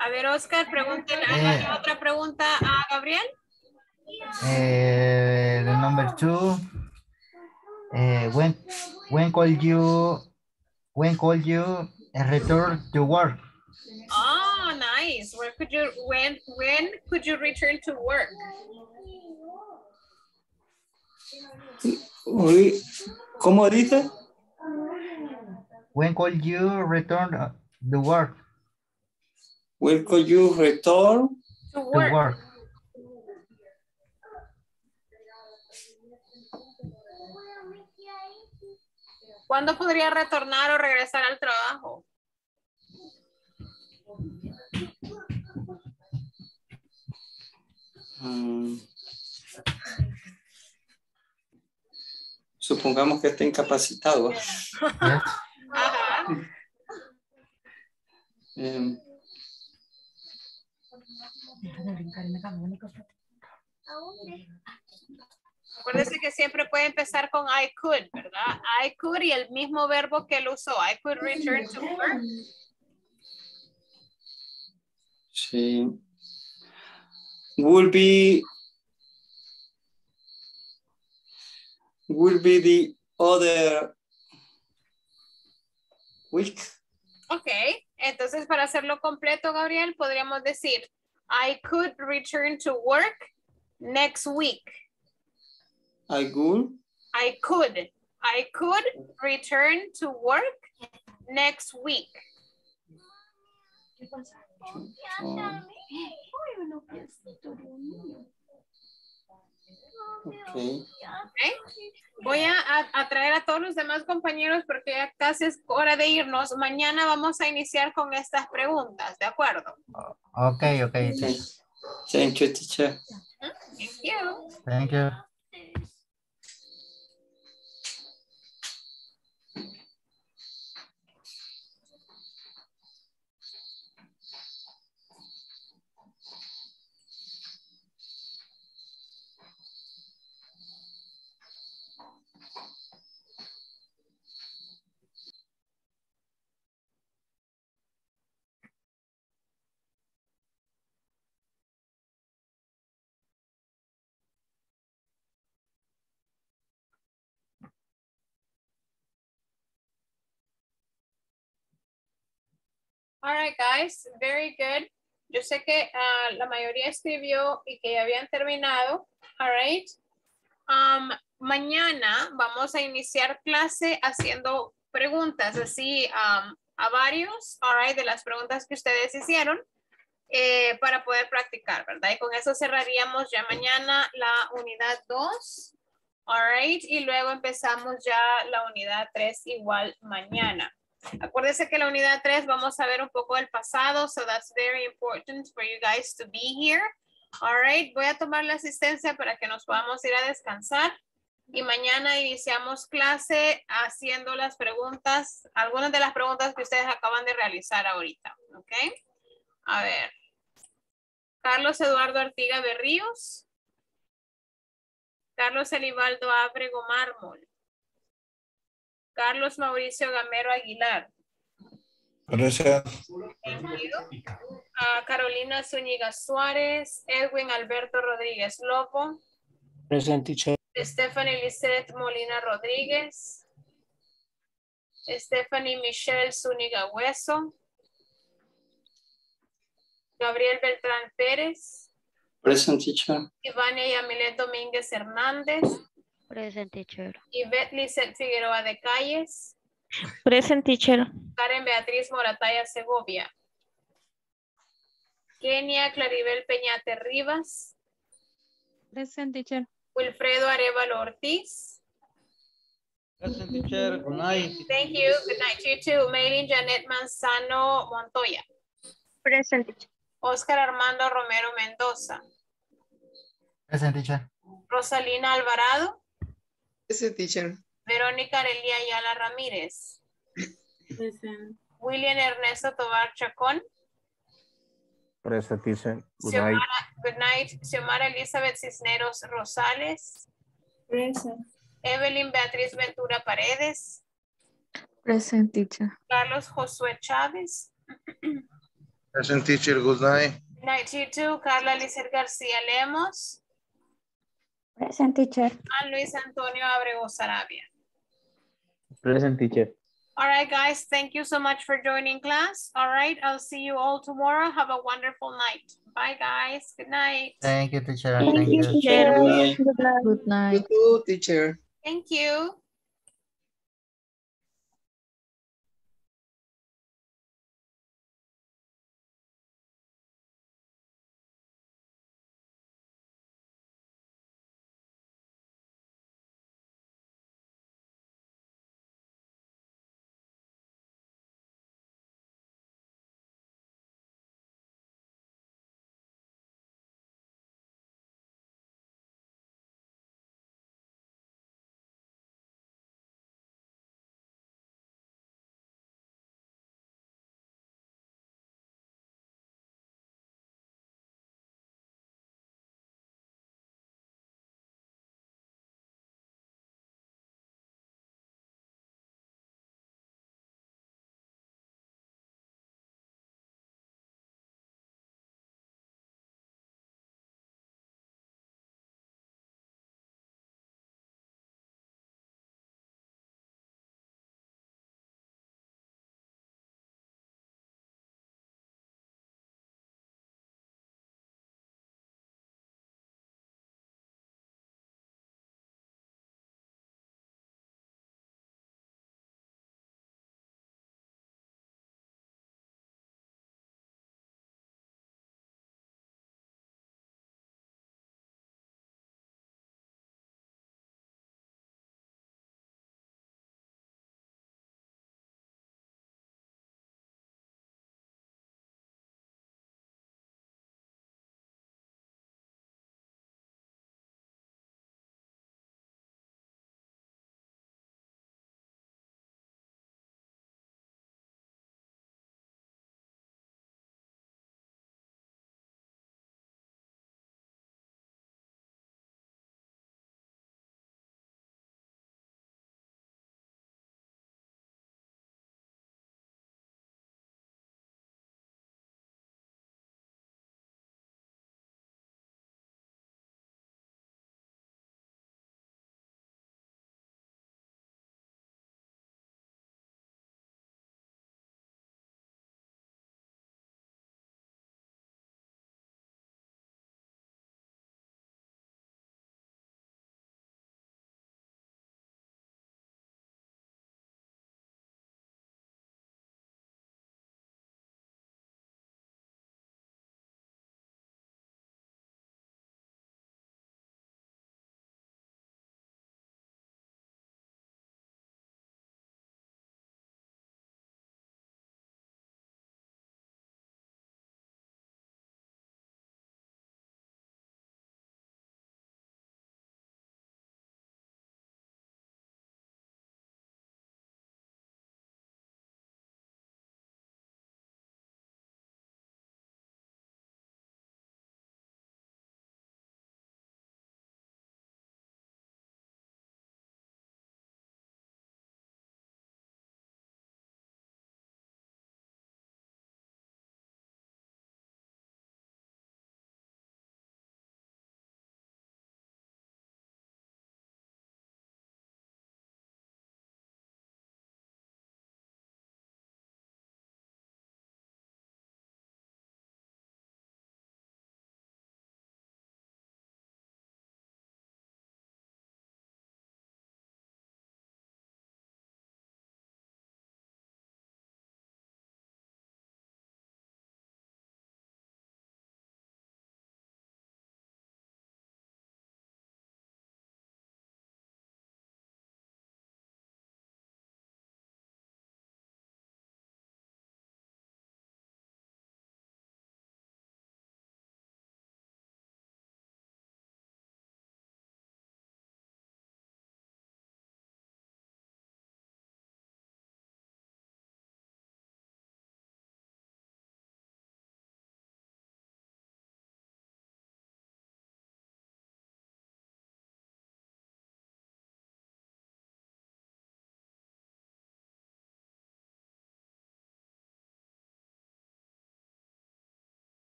A ver, Oscar, pregunten, hagan eh, otra pregunta a Gabriel. Eh, the number two. Eh, when, when call you, when call you return to work? Oh, nice. Where could you, when, when could you return to work? ¿Cómo dice? When could you return to work? When could you return to work? To work. ¿Cuándo podría retornar o regresar al trabajo? Um, supongamos que esté incapacitado. Ajá. um, Acuérdense que siempre puede empezar con I could, ¿verdad? I could y el mismo verbo que él usó. I could return to work. Sí. Will be, will be the other week. Ok, entonces para hacerlo completo, Gabriel, podríamos decir, I could return to work next week. I could. I could. I could return to work next week. ¿Qué pasa? Okay. Okay. Voy a, a traer a todos los demás compañeros porque ya casi es hora de irnos. Mañana vamos a iniciar con estas preguntas, ¿de acuerdo? Ok, ok. Thank you, teacher. Thank you. Thank you. All right, guys, very good. Yo sé que uh, la mayoría escribió y que ya habían terminado. All right. Um, mañana vamos a iniciar clase haciendo preguntas así um, a varios, all right, de las preguntas que ustedes hicieron eh, para poder practicar, ¿verdad? Y con eso cerraríamos ya mañana la unidad dos. All right, y luego empezamos ya la unidad tres igual mañana. Acuérdense que la unidad tres vamos a ver un poco el pasado, so that's very important for you guys to be here. All right, voy a tomar la asistencia para que nos podamos ir a descansar y mañana iniciamos clase haciendo las preguntas, algunas de las preguntas que ustedes acaban de realizar ahorita, ¿ok? A ver, Carlos Eduardo Artiga Berríos. Carlos Elivaldo Abrego Mármol. Carlos Mauricio Gamero Aguilar. Gracias. Uh, Carolina Zúñiga Suárez. Edwin Alberto Rodríguez Lobo. Presente. Estefany Lisette Molina Rodríguez. Stephanie Michelle Zúñiga Hueso. Gabriel Beltrán Pérez. Present, teacher. Ivania Yamilet Domínguez Hernández. Present, teacher. Yvette Lisette Figueroa de Calles. Present, teacher. Karen Beatriz Morataya Segovia. Kenia Claribel Peñate Rivas. Present, teacher. Wilfredo Arevalo Ortiz. Present, teacher. Good night. Thank you. Good night, you too. Maylin Janet Manzano Montoya. Present, teacher. Oscar Armando Romero Mendoza. Present, teacher. Rosalina Alvarado. Present, teacher. Verónica Aurelia Ayala Ramírez. Present. William Ernesto Tobar Chacón. Present, teacher. Good Xiomara, night. Good night. Xiomara Elizabeth Cisneros Rosales. Present. Evelyn Beatriz Ventura Paredes. Present, teacher. Carlos Josué Chávez. Present, teacher. Good night. Good night, you too. Carla Lisset García Lemus. Present, teacher. And Luis Antonio Abrego Saravia. Present, teacher. All right, guys. Thank you so much for joining class. All right. I'll see you all tomorrow. Have a wonderful night. Bye, guys. Good night. Thank you, teacher. Thank, Thank you, teacher. Good night. Good night. You too, teacher. Thank you.